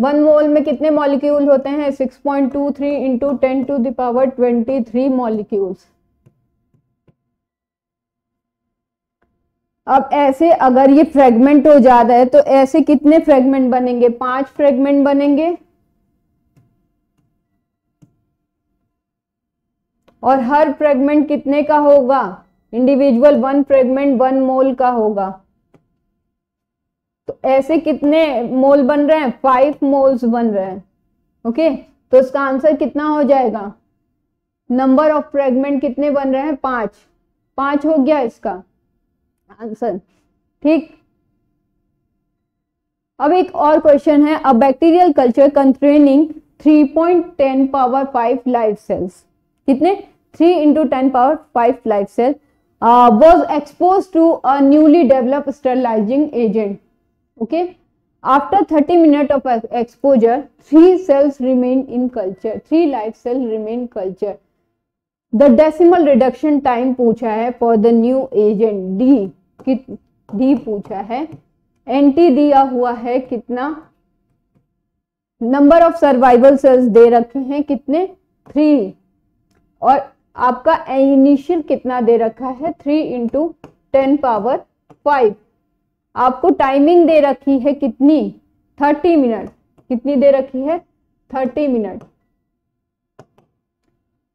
वन मोल में कितने मॉलिक्यूल होते हैं, six point two three into ten to the power twenty three molecules. अब ऐसे अगर ये फ्रेगमेंट हो जाता है तो ऐसे कितने फ्रेगमेंट बनेंगे, पांच फ्रेगमेंट बनेंगे और हर फ्रेगमेंट कितने का होगा, individual one fragment one mole का होगा। तो ऐसे कितने मोल बन रहे हैं, फाइव मोल्स बन रहे हैं। ओके, तो इसका आंसर कितना हो जाएगा, नंबर ऑफ फ्रेगमेंट कितने बन रहे हैं, पांच, पांच हो गया इसका आंसर। ठीक, अब एक और क्वेश्चन है, a bacterial culture containing three point one zero power five live cells, कितने, three into ten power five live cell, was exposed to a newly developed sterilising agent. Okay, after thirty minute of exposure three cells remain in culture, three live cell remain culture. The decimal reduction time पूछा है for the new agent, d कि d पूछा है। Anti दिया हुआ है कितना, number of survival cells दे रखे हैं कितने, थ्री, और आपका इनिशियल कितना दे रखा है, three into ten power five. आपको टाइमिंग दे रखी है कितनी, थर्टी मिनट। कितनी दे रखी है, थर्टी मिनट।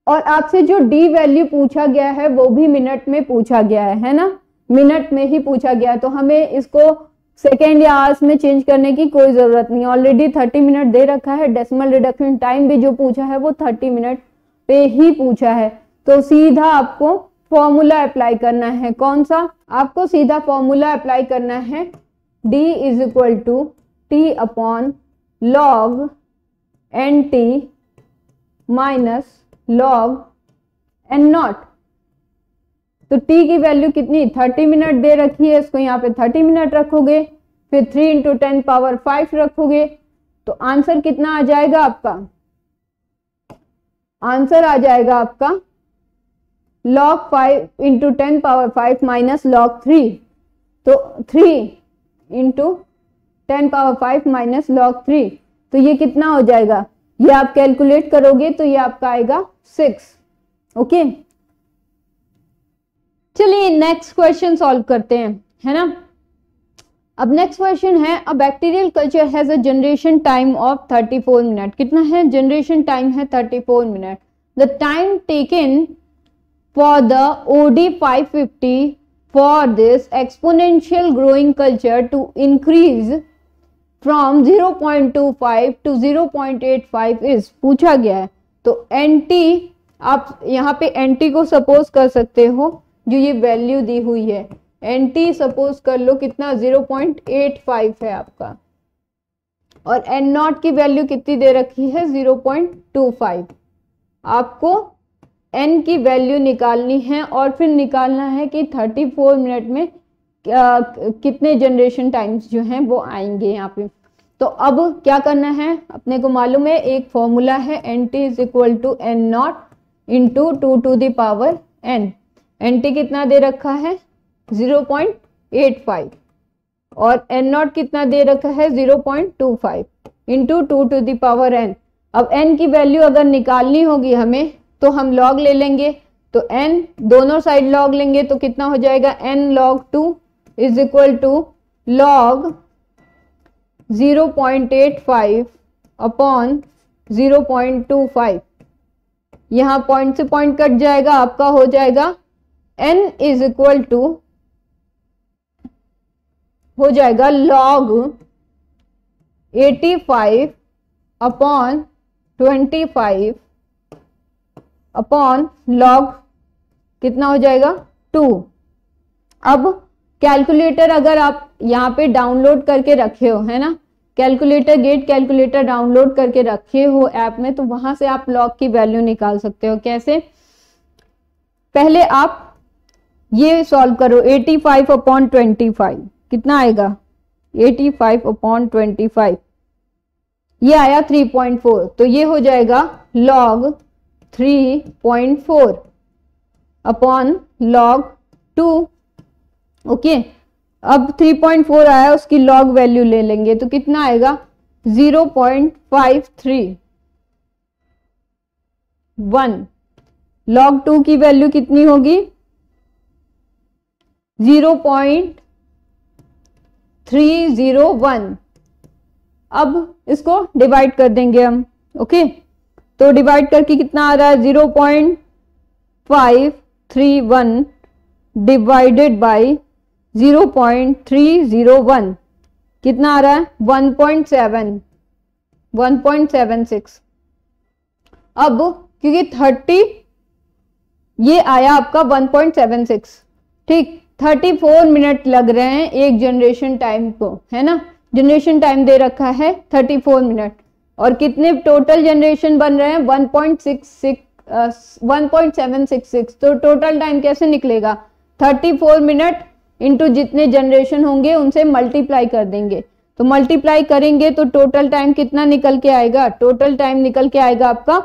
और आपसे जो डी वैल्यू पूछा गया है वो भी मिनट में पूछा गया है, है ना, मिनट में ही पूछा गया है। तो हमें इसको सेकेंड या आवर्स में चेंज करने की कोई जरूरत नहीं, ऑलरेडी थर्टी मिनट दे रखा है। डेसिमल रिडक्शन टाइम भी जो पूछा है वो थर्टी मिनट पे ही पूछा है। तो सीधा आपको फॉर्मूला अप्लाई करना है, कौन सा, आपको सीधा फॉर्मूला अप्लाई करना है, d is equal to t upon log n t minus log n not. तो t की वैल्यू कितनी, थर्टी मिनट दे रखी है, इसको यहाँ पे थर्टी मिनट रखोगे, फिर three into ten power five रखोगे, तो आंसर कितना आ जाएगा आपका, आंसर आ जाएगा आपका log five into ten power five minus log three. तो three into ten power five minus log three, तो ये कितना हो जाएगा, ये आप कैलकुलेट करोगे तो ये आपका आएगा सिक्स। ओके, चलिए नेक्स्ट क्वेश्चन सॉल्व करते हैं, है ना। अब नेक्स्ट क्वेश्चन है, a bacterial culture has a generation time of thirty four minute. कितना है, जनरेशन टाइम है thirty four minute. The time taken for the OD five fifty for this exponential growing culture to increase from zero point two five to zero point eight five is पूछा गया है। तो N T, आप यहाँ पे N T को suppose कर सकते हो, जो ये वैल्यू दी हुई है, एन टी सपोज कर लो कितना ज़ीरो पॉइंट एट फाइव है आपका, और एन नॉट की वैल्यू कितनी दे रखी है ज़ीरो पॉइंट टू फाइव। आपको एन की वैल्यू निकालनी है और फिर निकालना है कि थर्टी फोर मिनट में आ, कितने जनरेशन टाइम्स जो हैं वो आएंगे यहाँ पे। तो अब क्या करना है, अपने को मालूम है एक फॉर्मूला है, N T is equal to N not into two to the power N. N T कितना दे रखा है ज़ीरो पॉइंट एट फाइव और एन नॉट कितना दे रखा है zero point two five into two to the power N. अब एन की वैल्यू अगर निकालनी होगी हमें तो हम लॉग ले लेंगे, तो एन दोनों साइड लॉग लेंगे तो कितना हो जाएगा, n log two is equal to log zero point eight five upon zero point two five. यहाँ पॉइंट से पॉइंट कट जाएगा, आपका हो जाएगा n इज इक्वल टू हो जाएगा log eighty five upon twenty five upon log कितना हो जाएगा टू। अब कैलकुलेटर अगर आप यहाँ पे डाउनलोड करके रखे हो, है ना, कैलकुलेटर गेट कैलकुलेटर डाउनलोड करके रखे हो ऐप में, तो वहां से आप log की वैल्यू निकाल सकते हो। कैसे, पहले आप ये सॉल्व करो, eighty five upon twenty five कितना आएगा, eighty five upon twenty five, ये आया थ्री पॉइंट फोर, तो ये हो जाएगा log three point four upon log two. Okay, अब थ्री पॉइंट फोर आया, उसकी log वैल्यू ले लेंगे तो कितना आएगा zero point five three one. log two की वैल्यू कितनी होगी zero point three zero one. अब इसको डिवाइड कर देंगे हम, ओके, तो डिवाइड करके कितना आ रहा है zero point five three one divided by zero point three zero one कितना आ रहा है one point seven one point seven six. अब क्योंकि थर्टी ये आया आपका वन पॉइंट सेवन सिक्स, ठीक, थर्टी फोर मिनट लग रहे हैं एक जनरेशन टाइम को, है ना, जनरेशन टाइम दे रखा है थर्टी फोर मिनट, और कितने टोटल जनरेशन बन रहे हैं one point six six one point seven six six. तो टोटल टाइम कैसे निकलेगा, थर्टी फोर मिनट इंटू जितने जनरेशन होंगे उनसे मल्टीप्लाई कर देंगे, तो मल्टीप्लाई करेंगे तो टोटल टाइम कितना निकल के आएगा, टोटल टाइम निकल के आएगा आपका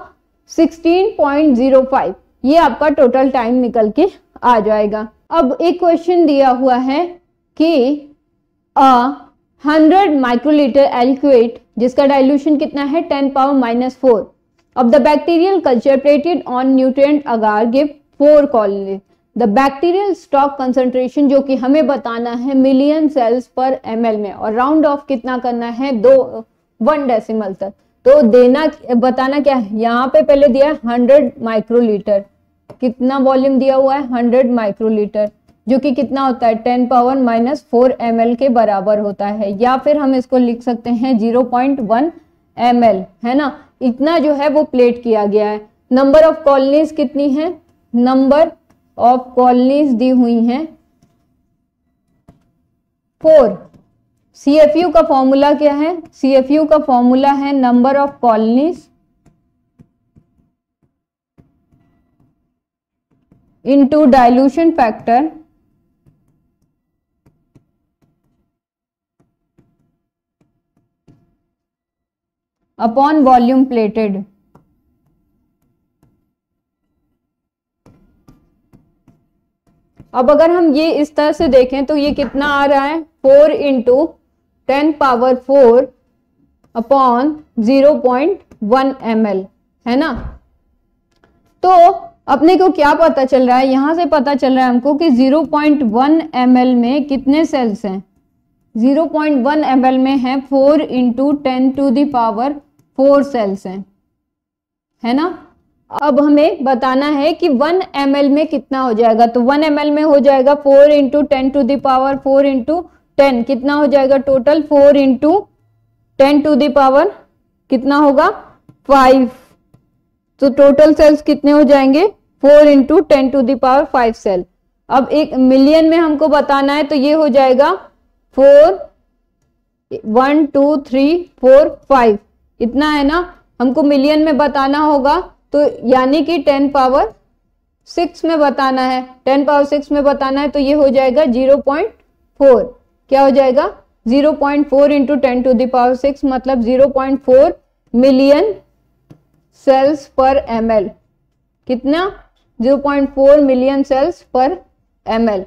सिक्सटीन पॉइंट ज़ीरो फाइव। ये आपका टोटल टाइम निकल के आ जाएगा। अब एक क्वेश्चन दिया हुआ है कि अ हंड्रेड माइक्रोलीटर एलिक्वेट जिसका डाइल्यूशन कितना है ten power minus four Of the bacterial culture plated on nutrient agar give four colonies. The bacterial stock concentration जो कि हमें बताना है मिलियन सेल्स पर एमएल में, और राउंड ऑफ कितना करना है, दो वन डेसिमल तक। तो देना बताना क्या है, यहाँ पे पहले दिया है हंड्रेड माइक्रोलीटर, कितना वॉल्यूम दिया हुआ है हंड्रेड माइक्रोलीटर, जो कि कितना होता है ten power minus four m l के बराबर होता है, या फिर हम इसको लिख सकते हैं zero point one M l, है ना। इतना जो है वो प्लेट किया गया है। नंबर ऑफ कॉलोनीज कितनी है, नंबर ऑफ कॉलोनीज दी हुई हैं फोर। सी एफ यू का फॉर्मूला क्या है, सी एफ यू का फॉर्मूला है number of colonies into dilution factor upon volume plated. अब अगर हम ये इस तरह से देखें तो ये कितना आ रहा है four into ten power four upon zero point one M l, है ना। तो अपने को क्या पता चल रहा है, यहां से पता चल रहा है हमको कि zero point one M L में कितने सेल्स हैं, zero point one M L में है four into ten to the power four cells हैं, है ना। अब हमें बताना है कि वन एम एल में कितना हो जाएगा, तो वन एम एल में हो जाएगा four into ten to the power four into ten, कितना हो जाएगा total four into ten to the power कितना होगा फाइव। तो टोटल सेल्स कितने हो जाएंगे four into ten to the power five cell. अब एक मिलियन में हमको बताना है तो ये हो जाएगा four one two three four five, इतना है ना। हमको मिलियन में बताना होगा तो यानी कि टेन पावर सिक्स में बताना है, टेन पावर सिक्स में बताना है तो ये हो जाएगा जीरो पॉइंट फोर, क्या हो जाएगा zero point four into ten to the power six, मतलब zero point four million cells per m l, कितना zero point four million cells per m l.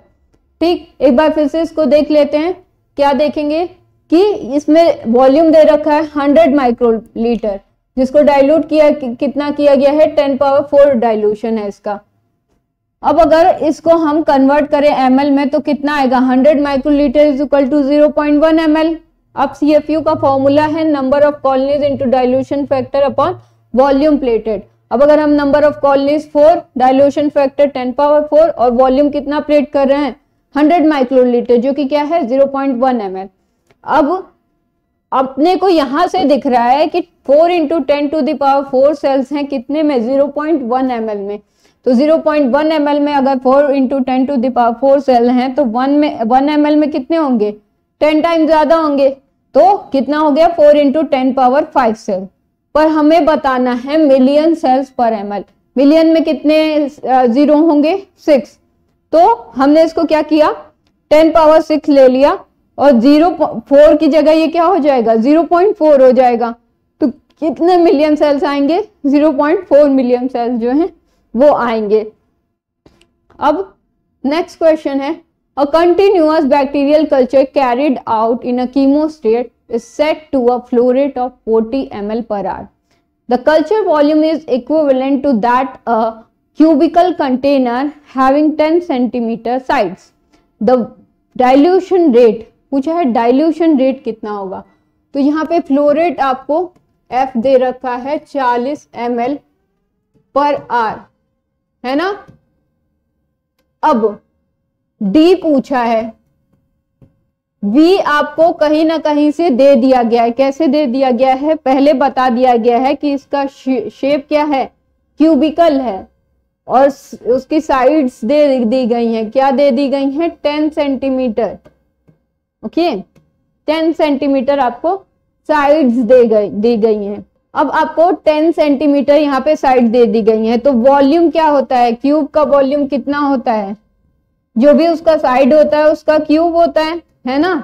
ठीक, एक बार फिर से इसको देख लेते हैं। क्या देखेंगे कि इसमें वॉल्यूम दे रखा है हंड्रेड माइक्रोलीटर, जिसको डाइल्यूट किया कि, कितना किया गया है टेन पावर फोर डाइल्यूशन है इसका। अब अगर इसको हम कन्वर्ट करें एमएल में तो कितना आएगा hundred microlitre is equal to zero point one M L. अब सी एफ यू का फॉर्मूला है number of colonies into dilution factor upon volume plated. अब अगर हम number of colonies four, dilution factor ten power four और volume कितना plate कर रहे हैं हंड्रेड माइक्रोलीटर, जो कि क्या है जीरो पॉइंट वन एमएल। अब अपने को यहां से दिख रहा है कि four into ten to the power four cells हैं कितने में जीरो पॉइंट वन एमएल में। तो जीरो पॉइंट वन एमएल में अगर four into ten to the power four cell हैं तो वन में वन एमएल में कितने होंगे टेन टाइम ज्यादा होंगे, तो कितना हो गया four into ten power five cell. पर हमें बताना है million cells per ml, million में कितने जीरो होंगे सिक्स, तो हमने इसको क्या किया टेन पावर सिक्स ले लिया और जीरो फोर की जगह ये क्या हो जाएगा जीरो पॉइंट फोर हो जाएगा। तो कितने मिलियन सेल्स आएंगे zero point four million cells जो हैं वो आएंगे। अब नेक्स्ट क्वेश्चन है a continuous bacterial culture carried out in a chemostat is set to a flow rate of forty m L per hour. The culture volume is equivalent to that a cubical container having ten centimeter sides. The dilution rate पूछा है dilution rate कितना होगा, तो यहाँ पे flow rate आपको F दे रखा है forty m l पर R, है ना। अब D पूछा है, V आपको कहीं ना कहीं से दे दिया गया है, कैसे दे दिया गया है पहले बता दिया गया है कि इसका शेप क्या है क्यूबिकल है और उसकी साइड्स दे दी गई हैं, क्या दे दी गई हैं ten centimetre. Okay ten centimetre आपको साइड्स दे गई दी गई हैं। अब आपको टेन सेंटीमीटर यहाँ पे साइड दे दी गई हैं, तो वॉल्यूम क्या होता है क्यूब का वॉल्यूम कितना होता है, जो भी उसका साइड होता है उसका क्यूब होता है, है ना,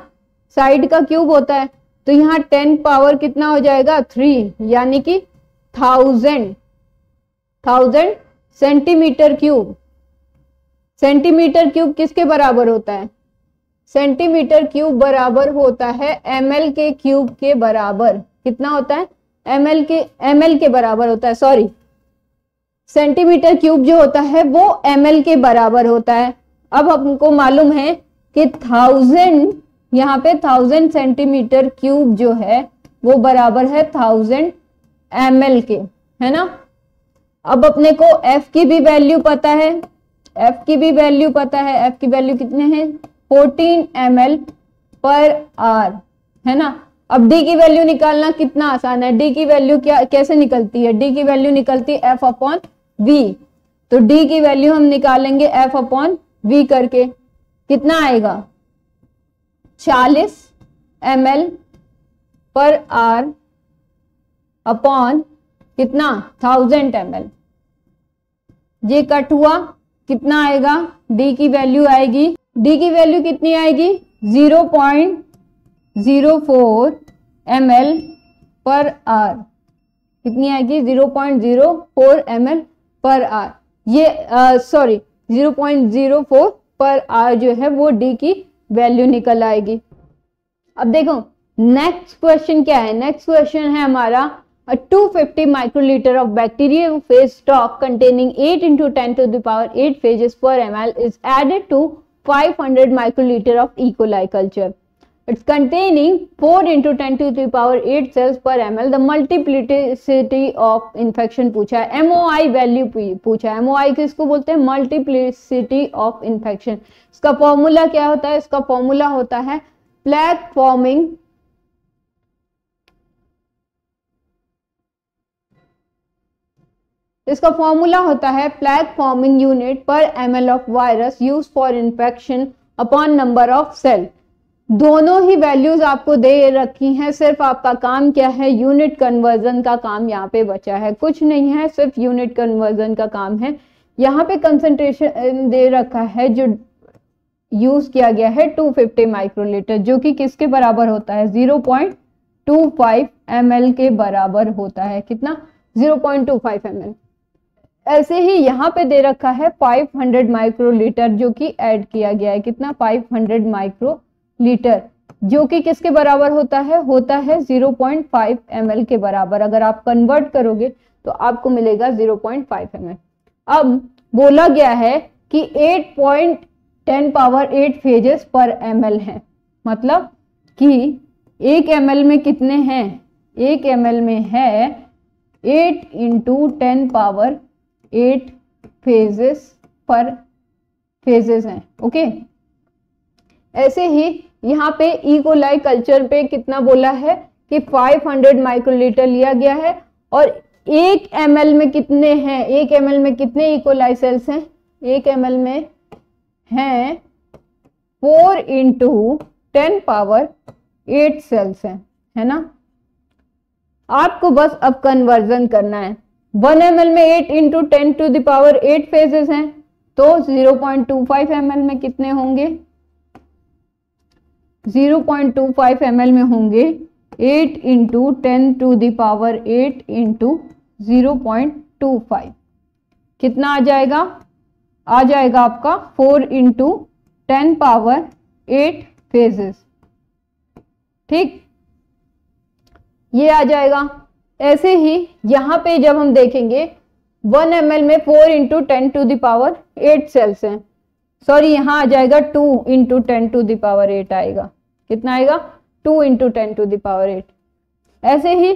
साइड का क्यूब होता है। तो यहाँ टेन पावर कितना हो जाएगा थ्री, यानी कि thousand thousand centimetre cube. Centimetre cube किसके बराबर होता है, सेंटीमीटर क्यूब बराबर होता है एमएल के क्यूब के बराबर, कितना होता है एमएल के एमएल के बराबर होता है, सॉरी सेंटीमीटर क्यूब जो होता है वो एमएल के बराबर होता है। अब हमको मालूम है कि थाउजेंड, यहाँ पे थाउजेंड सेंटीमीटर क्यूब जो है वो बराबर है थाउजेंड एमएल के, है ना। अब अपने को एफ की भी वैल्यू पता है, एफ की भी वैल्यू पता है, एफ की वैल्यू कितने हैं फोर्टीन एमएल पर आर, है ना। अब डी की वैल्यू निकालना कितना आसान है, डी की वैल्यू क्या कैसे निकलती है, डी की वैल्यू निकलती है एफ अपॉन वी, तो डी की वैल्यू हम निकालेंगे एफ अपॉन वी करके, कितना आएगा चालीस एमएल पर आर अपॉन कितना थाउजेंड एमएल, ये कट हुआ, कितना आएगा डी की वैल्यू आएगी, डी की वैल्यू कितनी आएगी zero point zero four m L per hour, कितनी आएगी zero point zero four m L per are, ये sorry zero point zero four per hour जो है वो डी की वैल्यू निकल आएगी। अब देखो नेक्स्ट क्वेश्चन क्या है, नेक्स्ट क्वेश्चन है हमारा two fifty microlitre of bacterial phage stock containing eight into ten to the power eight phages per m l is added to five hundred microlitre of E coli culture, it's containing four into ten to the power eight cells per ml, the multiplicity of infection पूछा है, M O I value पूछा है, M O I किसको बोलते हैं multiplicity of infection, इसका formula क्या होता है, इसका फॉर्मूला होता है plaque forming इसका फॉर्मूला होता है plaque forming unit per ml of virus used for infection upon number of cell। दोनों ही वैल्यूज आपको दे रखी हैं, सिर्फ आपका काम क्या है यूनिट कन्वर्जन का काम यहाँ पे बचा है, कुछ नहीं है सिर्फ यूनिट कन्वर्जन का काम है। यहाँ पे कंसंट्रेशन दे रखा है जो यूज किया गया है दो सौ पचास माइक्रोलीटर, जो कि किसके बराबर होता है zero point two five ml के बराबर होता है, कितना zero point two five ml. ऐसे ही यहाँ पे दे रखा है पाँच सौ माइक्रोलीटर जो कि ऐड किया गया है, कितना पाँच सौ माइक्रो लीटर जो कि किसके बराबर होता है होता है जीरो पॉइंट फाइव एमएल के बराबर, अगर आप कन्वर्ट करोगे तो आपको मिलेगा जीरो पॉइंट फाइव एमएल। अब बोला गया है कि eight point ten power eight phages per ML है, मतलब कि एक एमएल में कितने हैं, एक एमएल में है eight into ten power eight phages per phages हैं, ओके। ऐसे ही यहाँ पे इकोलाई कल्चर पे कितना बोला है कि पाँच सौ माइक्रोलीटर लिया गया है और एक एमएल में कितने हैं, एक एमएल में कितने इकोलाई सेल्स हैं, एक एमएल में हैं four into ten power eight cells हैं, है ना। आपको बस अब कन्वर्जन करना है, वन एमएल में eight into ten to the power eight phages हैं तो zero point two five ml में कितने होंगे, zero point two five ml में होंगे eight into ten to the power eight into zero point two five, कितना आ जाएगा, आ जाएगा आपका four into ten power eight phases, ठीक ये आ जाएगा। ऐसे ही यहाँ पे जब हम देखेंगे वन एमएल में four into ten to the power eight cells हैं, सॉरी यहाँ आ जाएगा two into ten to the power eight आएगा, कितना आएगा two into ten to the power eight. ऐसे ही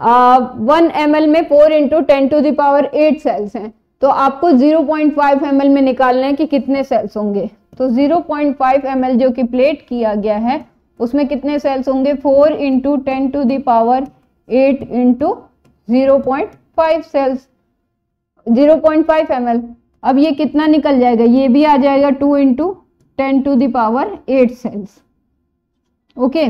वन एम एल में four into ten to the power eight cells हैं तो आपको zero point five M L में निकालना है कि कितने सेल्स होंगे, तो zero point five M L जो कि प्लेट किया गया है उसमें कितने सेल्स होंगे four into ten to the power eight into zero point five cells, zero point five M L. अब ये कितना निकल जाएगा, ये भी आ जाएगा two into ten to the power eight cells, okay.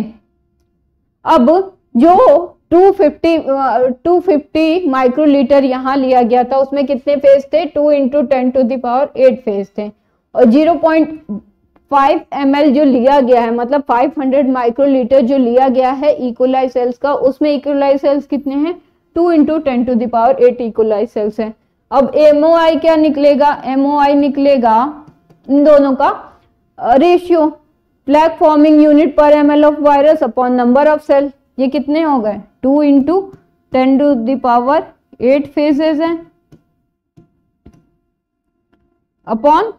अब जो टू फिफ्टी माइक्रोलीटर यहाँ लिया गया था उसमें कितने फेज थे, two into ten to the power eight phage थे, और जीरो पॉइंट फाइव एमएल जो लिया गया है मतलब पाँच सौ माइक्रोलीटर जो लिया गया है इकोलाई सेल्स का, उसमें इकोलाई सेल्स कितने हैं two into ten to the power eight E coli cells हैं। अब एमओआई क्या निकलेगा, एमओआई निकलेगा इन दोनों का ratio, plaque forming unit per ML of virus upon number of cell, ये कितने हो गए two into ten to the power eight phages हैं अपॉन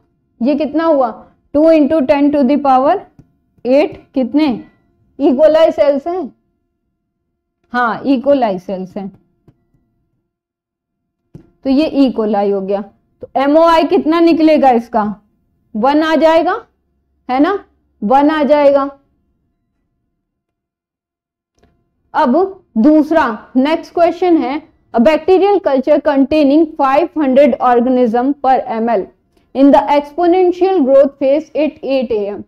ये कितना हुआ two into ten to the power eight कितने इक्वलाई सेल्स हैं, हाँ इक्वलाई सेल्स हैं, तो ये इक्वलाई हो गया। तो एमओआई कितना निकलेगा इसका वन आ जाएगा, है ना, वन आ जाएगा। अब दूसरा नेक्स्ट क्वेश्चन है a bacterial culture containing five hundred organism per ML in the exponential growth phase at eight A M,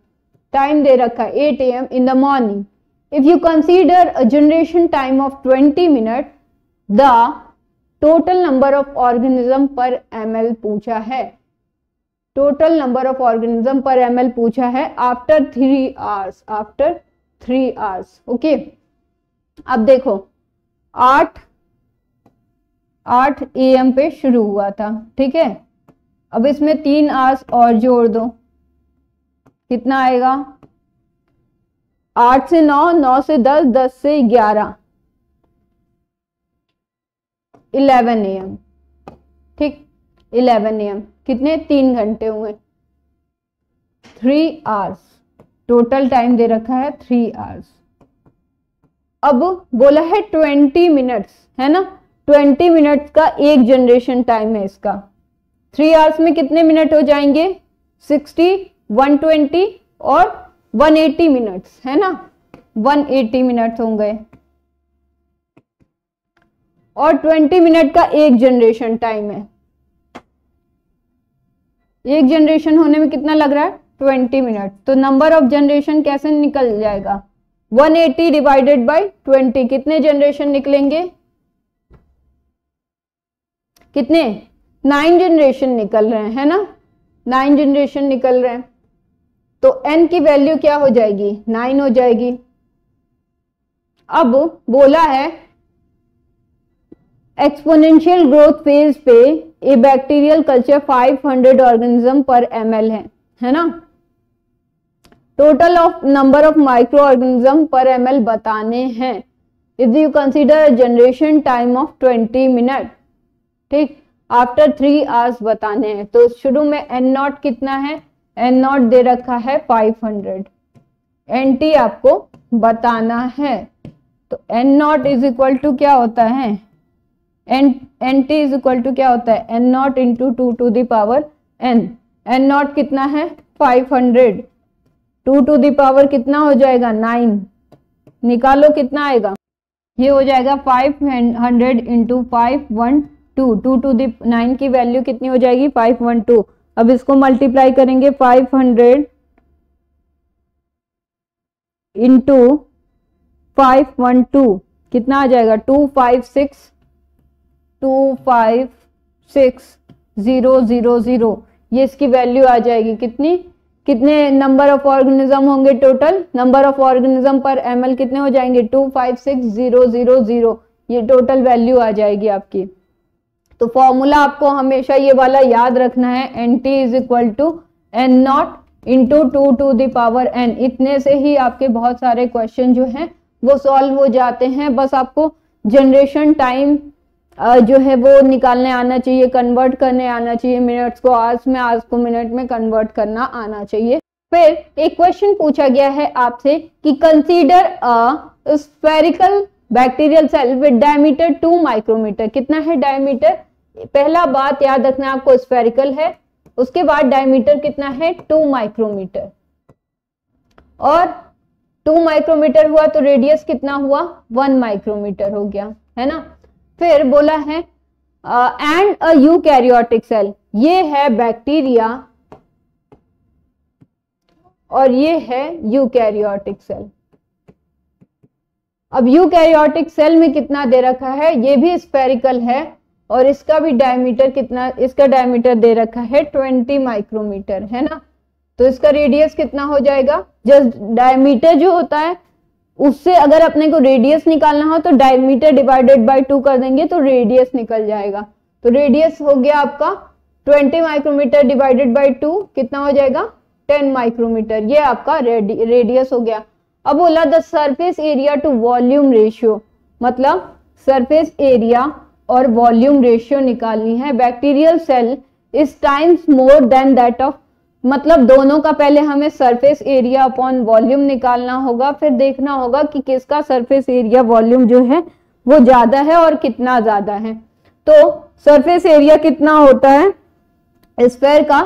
time दे रखा है at A M in the morning. If you consider a generation time of twenty minute the total number of organism per ML पूछा है, total number of organism per ML पूछा है after three hours, after three hours okay. अब देखो आठ आठ am पे शुरू हुआ था, ठीक है, अब इसमें तीन आवर्स और जोड़ दो, कितना आएगा आठ से नौ, नौ से दस, दस से ग्यारह, इलेवन एएम, ठीक, इलेवन एएम कितने तीन घंटे हुए, थ्री आवर्स, टोटल टाइम दे रखा है थ्री आवर्स। अब बोला है ट्वेंटी मिनट्स, है ना, ट्वेंटी मिनट्स का एक जनरेशन टाइम है इसका, थ्री आवर्स में कितने मिनट हो जाएंगे सिक्सटी, वन ट्वेंटी और वन एटी मिनट्स, है ना, वन एटी मिनट्स हो गए। और ट्वेंटी मिनट का एक जनरेशन टाइम है, एक जनरेशन होने में कितना लग रहा है ट्वेंटी मिनट, तो नंबर ऑफ जनरेशन कैसे निकल जाएगा one eighty divided by twenty, कितने जनरेशन निकलेंगे, कितने नाइन जनरेशन निकल रहे हैं, है ना, नाइन जनरेशन निकल रहे हैं, तो एन की वैल्यू क्या हो जाएगी नाइन हो जाएगी। अब बोला है एक्सपोनेंशियल ग्रोथ फेज पे a bacterial culture five hundred organism per ML है, है ना, total of number of micro organism per ML बताने हैं if you consider generation time of twenty minute, ठीक, आफ्टर थ्री आवर्स बताने हैं। तो शुरू में एन नॉट कितना है, एन नॉट दे रखा है फाइव हंड्रेड, एन टी आपको बताना है, तो N naught is equal to क्या होता है, N N T is equal to क्या होता है N not into two to the power N, N not कितना है five hundred, two to the power कितना हो जाएगा नाइन, निकालो कितना आएगा, ये हो जाएगा five hundred into five one two, two to the nine की वैल्यू कितनी हो जाएगी फाइव वन टू, अब इसको मल्टीप्लाई करेंगे five hundred into five one two कितना आ जाएगा two five six two five six zero zero zero, ये इसकी वैल्यू आ जाएगी कितनी, कितने नंबर ऑफ ऑर्गेनिज्म होंगे total number of organism per ML कितने हो जाएंगे two five six zero zero zero, ये टोटल वैल्यू आ जाएगी आपकी। तो फॉर्मूला आपको हमेशा ये वाला याद रखना है N T is equal to N not into two to the power N, इतने से ही आपके बहुत सारे क्वेश्चन जो हैं वो सॉल्व हो जाते हैं, बस आपको जनरेशन टाइम जो है वो निकालने आना चाहिए, कन्वर्ट करने आना चाहिए, मिनट्स को आवर्स में, आवर्स को मिनट में कन्वर्ट करना आना चाहिए। फिर एक क्वेश्चन पूछा गया है आपसे कि consider a spherical bacterial cell with diameter two micrometer, कितना है डायमीटर, पहला बात याद रखना आपको स्फेरिकल है, उसके बाद डायमीटर कितना है टू माइक्रोमीटर, और टू माइक्रोमीटर हुआ तो रेडियस कितना हुआ वन माइक्रोमीटर हो गया, है ना। फिर बोला है एंड अ यूकैरियोटिक सेल, ये है बैक्टीरिया और ये है यूकैरियोटिक सेल। अब यूकैरियोटिक सेल में कितना दे रखा है, ये भी स्फेरिकल है और इसका भी डायमीटर कितना, इसका डायमीटर दे रखा है ट्वेंटी माइक्रोमीटर, है ना, तो इसका रेडियस कितना हो जाएगा, जस्ट डायमीटर जो होता है उससे अगर अपने को रेडियस निकालना हो तो डायमीटर डिवाइडेड बाय टू कर देंगे तो रेडियस निकल जाएगा, तो रेडियस हो गया आपका twenty micrometer divided by two कितना हो जाएगा टेन माइक्रोमीटर, ये आपका रेडियस हो गया। अब बोला the surface area to volume ratio, मतलब सरफेस एरिया और वॉल्यूम रेशियो निकालनी है। Bacterial cell is times more than that of, मतलब दोनों का पहले हमें सरफेस एरिया अपॉन वॉल्यूम निकालना होगा, फिर देखना होगा कि किसका सरफेस एरिया वॉल्यूम जो है वो ज्यादा है और कितना ज्यादा है। तो सरफेस एरिया कितना होता है स्फीयर का,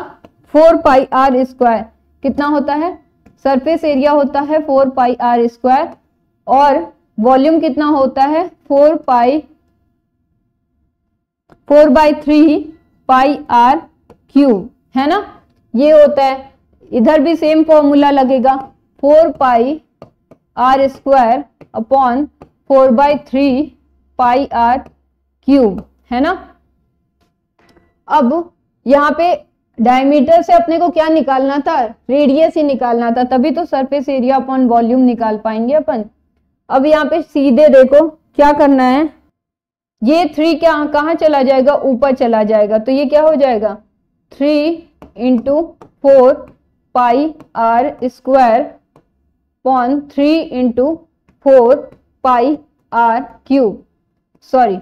फोर पाई आर स्क्वायर। कितना होता है सरफेस एरिया होता है फोर पाई आर स्क्वायर और वॉल्यूम कितना होता है four pi four by three pi R cube, है ना। ये होता है, इधर भी सेम फॉर्मूला लगेगा, four pi R square upon four by three pi R cube, है ना। अब यहाँ पे डायमीटर से अपने को क्या निकालना था, रेडियस ही निकालना था, तभी तो सरफेस एरिया अपॉन वॉल्यूम निकाल पाएंगे अपन। अब यहाँ पे सीधे देखो क्या करना है, ये थ्री क्या कहाँ चला जाएगा, ऊपर चला जाएगा, तो ये क्या हो जाएगा three into four pi R square upon three into four pi R cube, sorry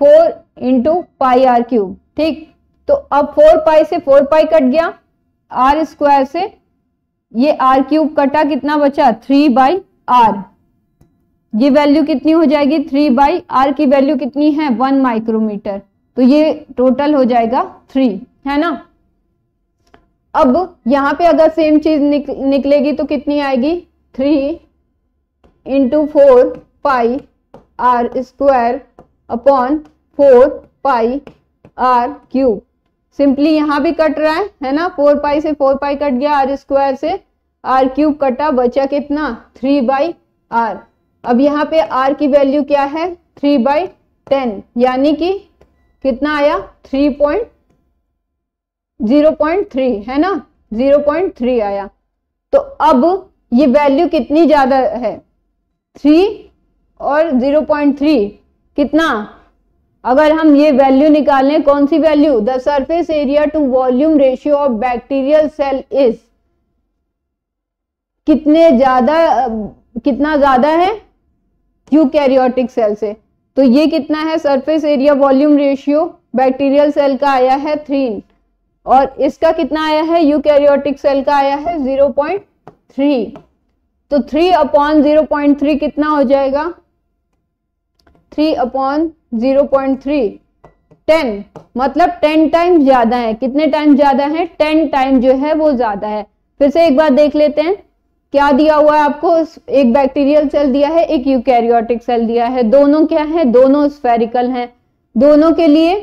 four into pi R cube, ठीक। तो अब फोर पाई से फोर पाई कट गया, आर स्क्वायर से ये आर क्यूब कटा, कितना बचा थ्री बाई आर। ये वैल्यू कितनी हो जाएगी, थ्री बाई आर की वैल्यू कितनी है वन माइक्रोमीटर, तो ये टोटल हो जाएगा थ्री, है ना। अब यहाँ पे अगर सेम चीज निक, निकलेगी तो कितनी आएगी, three into four pi R square upon four pi R cube. Simply यहाँ भी कट रहा है, है ना, फोर पाई से फोर पाई कट गया, आर स्क्वायर से आर क्यूब कटा, बचा कितना थ्री बाई आर। अब यहाँ पे r की वैल्यू क्या है थ्री बाई टेन, यानी कि कितना आया three point zero point three, है ना, जीरो पॉइंट थ्री आया। तो अब ये वैल्यू कितनी ज्यादा है, थ्री और जीरो पॉइंट थ्री कितना, अगर हम ये वैल्यू निकालें, कौन सी value, the surface area to volume ratio of bacterial cell is, कितने ज्यादा कितना ज्यादा है यूकैरियोटिक सेल से। तो ये कितना है surface area volume ratio bacterial cell का आया है थ्री, और इसका कितना आया है यूकैरियोटिक सेल का आया है जीरो पॉइंट थ्री। तो three upon zero point three कितना हो जाएगा, three upon zero point three ten, मतलब टेन टाइम ज्यादा है। कितने टाइम ज्यादा है, टेन टाइम जो है वो ज्यादा है। फिर से एक बार देख लेते हैं क्या दिया हुआ है आपको, एक बैक्टीरियल सेल दिया है, एक यूकैरियोटिक सेल दिया है, दोनों क्या है, दोनों स्फेरिकल हैं, दोनों के लिए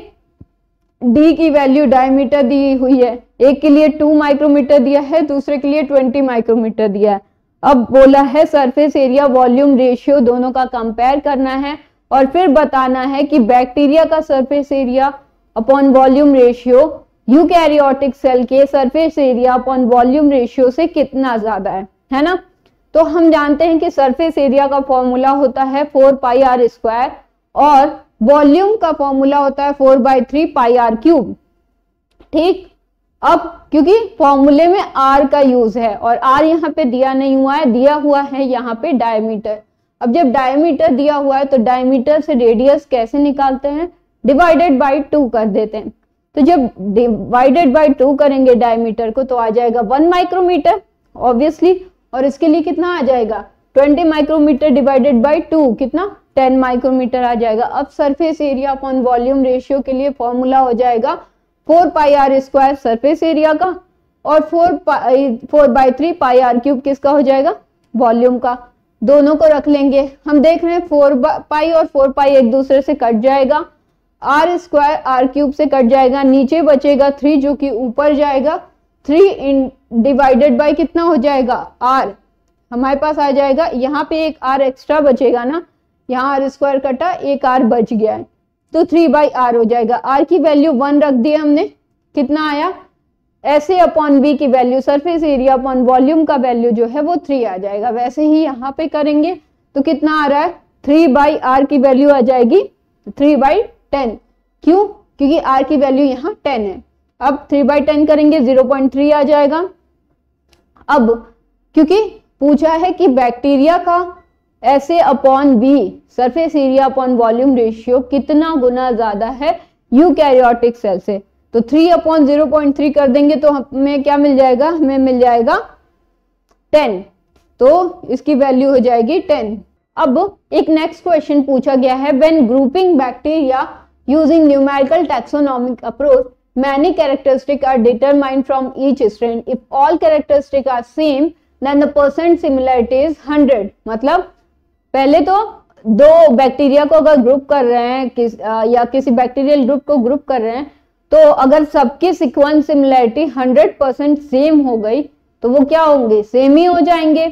डी की वैल्यू डायमीटर दी हुई है, एक के लिए टू माइक्रोमीटर दिया है, दूसरे के लिए ट्वेंटी माइक्रोमीटर दिया है। अब बोला है सरफेस एरिया वॉल्यूम रेशियो दोनों का कंपेयर करना है और फिर बताना है कि बैक्टीरिया का surface area upon volume ratio eukaryotic cell के surface area upon volume ratio से कितना ज्यादा है, है ना। तो हम जानते हैं कि सरफेस एरिया का फॉर्मूला होता है फोर पाई आर स्क्वायर और वॉल्यूम का फॉर्मूला होता है four by three pi R cube, ठीक। अब क्योंकि फॉर्मूले में आर का यूज है और आर यहाँ पे दिया नहीं हुआ है, दिया हुआ है यहाँ पे डायमीटर। अब जब डायमीटर दिया हुआ है तो डायमीटर से रेडियस कैसे निकालते हैं, डिवाइडेड बाई टू कर देते हैं। तो जब डिवाइडेड बाई टू करेंगे डायमीटर को तो आ जाएगा वन माइक्रोमीटर ऑब्वियसली, और इसके लिए कितना आ जाएगा twenty micrometer divided by two, कितना टेन माइक्रोमीटर आ जाएगा। अब surface area upon volume ratio के लिए फॉर्मूला हो जाएगा four pi R square surface area का और four pi four by three pi R cube किसका हो जाएगा, वॉल्यूम का। दोनों को रख लेंगे, हम देख रहे हैं फोर पाई और फोर पाई एक दूसरे से कट जाएगा, आर स्क्वायर आर क्यूब से कट जाएगा, नीचे बचेगा थ्री जो कि ऊपर जाएगा, थ्री इन डिवाइडेड बाय कितना हो जाएगा आर, हमारे पास आ जाएगा, यहाँ पे एक आर एक्स्ट्रा बचेगा ना, यहाँ आर स्क्वायर कटा एक आर बच गया है, तो थ्री बाई आर हो जाएगा। आर की वैल्यू वन रख दी हमने, कितना आया ऐसे अपॉन बी की value, surface area upon volume का वैल्यू जो है वो थ्री आ जाएगा। वैसे ही यहाँ पे करेंगे तो कितना आ रहा है, थ्री बाई आर की वैल्यू आ जाएगी थ्री बाई टेन, क्यों, क्योंकि आर की वैल्यू यहाँ टेन है। अब थ्री बाई टेन करेंगे जीरो पॉइंट थ्री आ जाएगा। अब क्योंकि पूछा है कि बैक्टीरिया का ऐसे upon V surface area upon volume ratio कितना गुना ज्यादा है यूकैरियोटिक सेल से। तो three upon zero point three कर देंगे तो हमें क्या मिल जाएगा, हमें मिल जाएगा टेन। तो इसकी वैल्यू हो जाएगी टेन। अब एक नेक्स्ट क्वेश्चन पूछा गया है, when grouping bacteria using numerical taxonomic approach many characteristics are determined from each strain. If all characteristics are same, then the percent similarity is one hundred. मतलब पहले तो दो बैक्टीरिया को अगर ग्रुप कर रहे हैं किस आ, या किसी बैक्टीरियल ग्रुप को ग्रुप कर रहे हैं तो अगर सबकी sequence similarity hundred percent same हो गई तो वो क्या होंगे, सेम ही हो जाएंगे,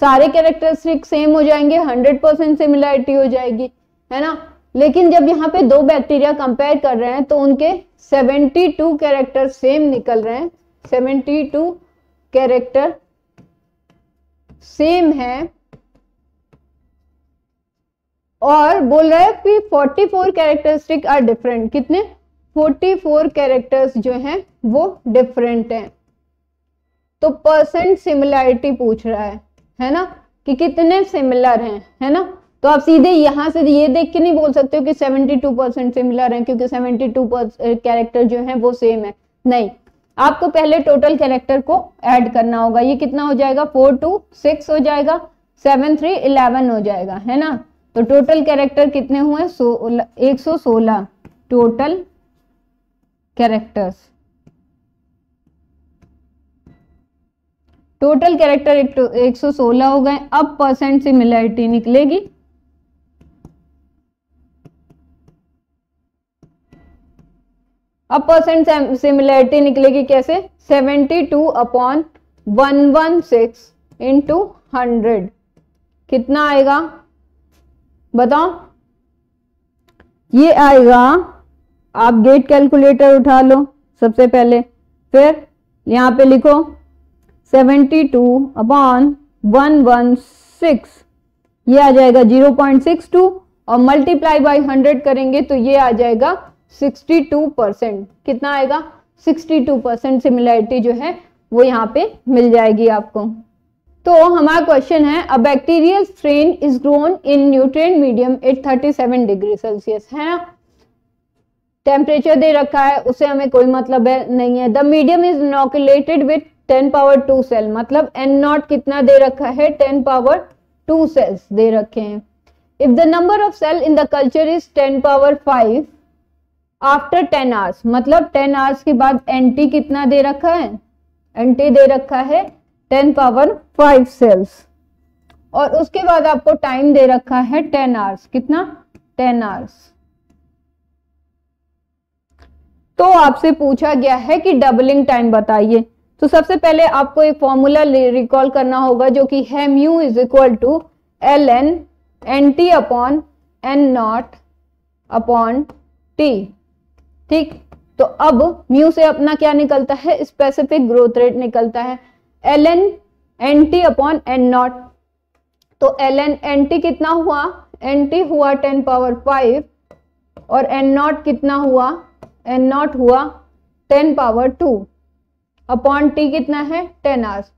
सारे कैरेक्टरिस्टिक सेम हो जाएंगे, हंड्रेड परसेंट सिमिलरिटी हो जाएगी, है ना। लेकिन जब यहाँ पे दो बैक्टीरिया कंपेयर कर रहे हैं तो उनके सेवेंटी टू कैरेक्टर सेम निकल रहे हैं, सेवेंटी टू कैरेक्टर सेम है, और बोल रहे हैं कि forty four characteristic are different. कितने, फोर्टी फोर कैरेक्टर्स जो हैं वो डिफरेंट हैं। तो परसेंट सिमिलरिटी पूछ रहा है है ना, कि कितने सिमिलर हैं, है ना। तो आप सीधे यहाँ से ये देख के नहीं बोल सकते हो कि सेवेंटी टू परसेंट सिमिलर हैं क्योंकि सेवेंटी टू कैरेक्टर जो हैं वो सेम है, नहीं। आपको पहले टोटल कैरेक्टर को ऐड करना होगा। ये कितना हो जाएगा, फोर टू सिक्स हो जाएगा, सेवन थ्री इलेवन हो जाएगा, है ना। तो टोटल कैरेक्टर कितने हुए, एक सौ सोलह टोटल कैरेक्टर्स। टोटल कैरेक्टर एक सौ सोलह हो गए। अब परसेंट सिमिलरिटी निकलेगी, अब परसेंट सिमिलरिटी निकलेगी कैसे, seventy two upon one hundred sixteen into hundred कितना आएगा बताओ, ये आएगा। आप गेट कैलकुलेटर उठा लो सबसे पहले, फिर यहाँ पे लिखो seventy two upon one hundred sixteen, ये आ जाएगा जीरो पॉइंट सिक्स टू, और मल्टीप्लाई बाय हंड्रेड करेंगे तो ये आ जाएगा सिक्सटी टू परसेंट। कितना आएगा, सिक्सटी टू परसेंट सिमिलरिटी जो है वो यहाँ पे मिल जाएगी आपको। तो हमारा क्वेश्चन है, a bacterial strain is grown in nutrient medium at thirty seven degree Celsius, है ना। टेम्परेचर दे रखा है, उसे हमें कोई मतलब है नहीं है। The medium is inoculated with ten power two cell, मतलब एन नॉट कितना दे रखा है, टेन पावर टू सेल्स दे रखे हैं। If the number of cell in the culture is ten power five after ten hours, मतलब टेन आवर्स के बाद एनटी कितना दे रखा है, एनटी दे रखा है टेन पावर फाइव सेल्स, और उसके बाद आपको टाइम दे रखा है टेन आवर्स, कितना, टेन आवर्स। तो आपसे पूछा गया है कि डबलिंग टाइम बताइए। तो सबसे पहले आपको एक फॉर्मूला रिकॉल करना होगा जो कि है mu is equal to L N N T upon N naught upon T, ठीक। तो अब म्यू से अपना क्या निकलता है, स्पेसिफिक ग्रोथ रेट निकलता है, L N N T upon N not. तो एल एन एन टी कितना हुआ, एन टी हुआ टेन पावर फाइव, और एन नॉट कितना हुआ, एन नॉट हुआ ten power two upon T कितना है, टेन आवर्स।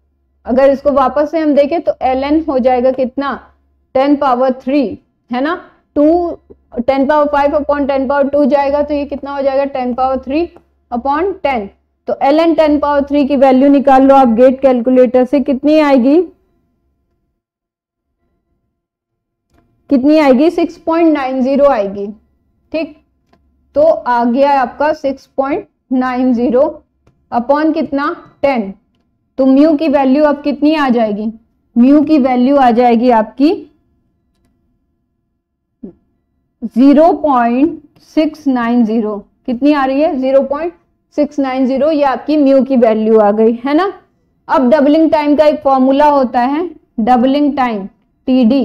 अगर इसको वापस से हम देखें तो एल एन हो जाएगा कितना, टेन पावर थ्री, है ना, two ten power five upon ten power two जाएगा तो ये कितना हो जाएगा, ten power three upon ten. तो ln टेन पावर थ्री की वैल्यू निकाल लो आप गेट कैलकुलेटर से, कितनी आएगी, कितनी आएगी, सिक्स पॉइंट नाइन जीरो आएगी, ठीक। तो आ गया आपका six point nine zero upon कितना, टेन। तो म्यू की वैल्यू अब कितनी आ जाएगी, म्यू की वैल्यू आ जाएगी आपकी zero point six nine zero, कितनी आ रही है, zero point six nine zero, ये आपकी म्यू की वैल्यू आ गई, है ना। अब डबलिंग टाइम का एक फॉर्मूला होता है, डबलिंग टाइम टी डी,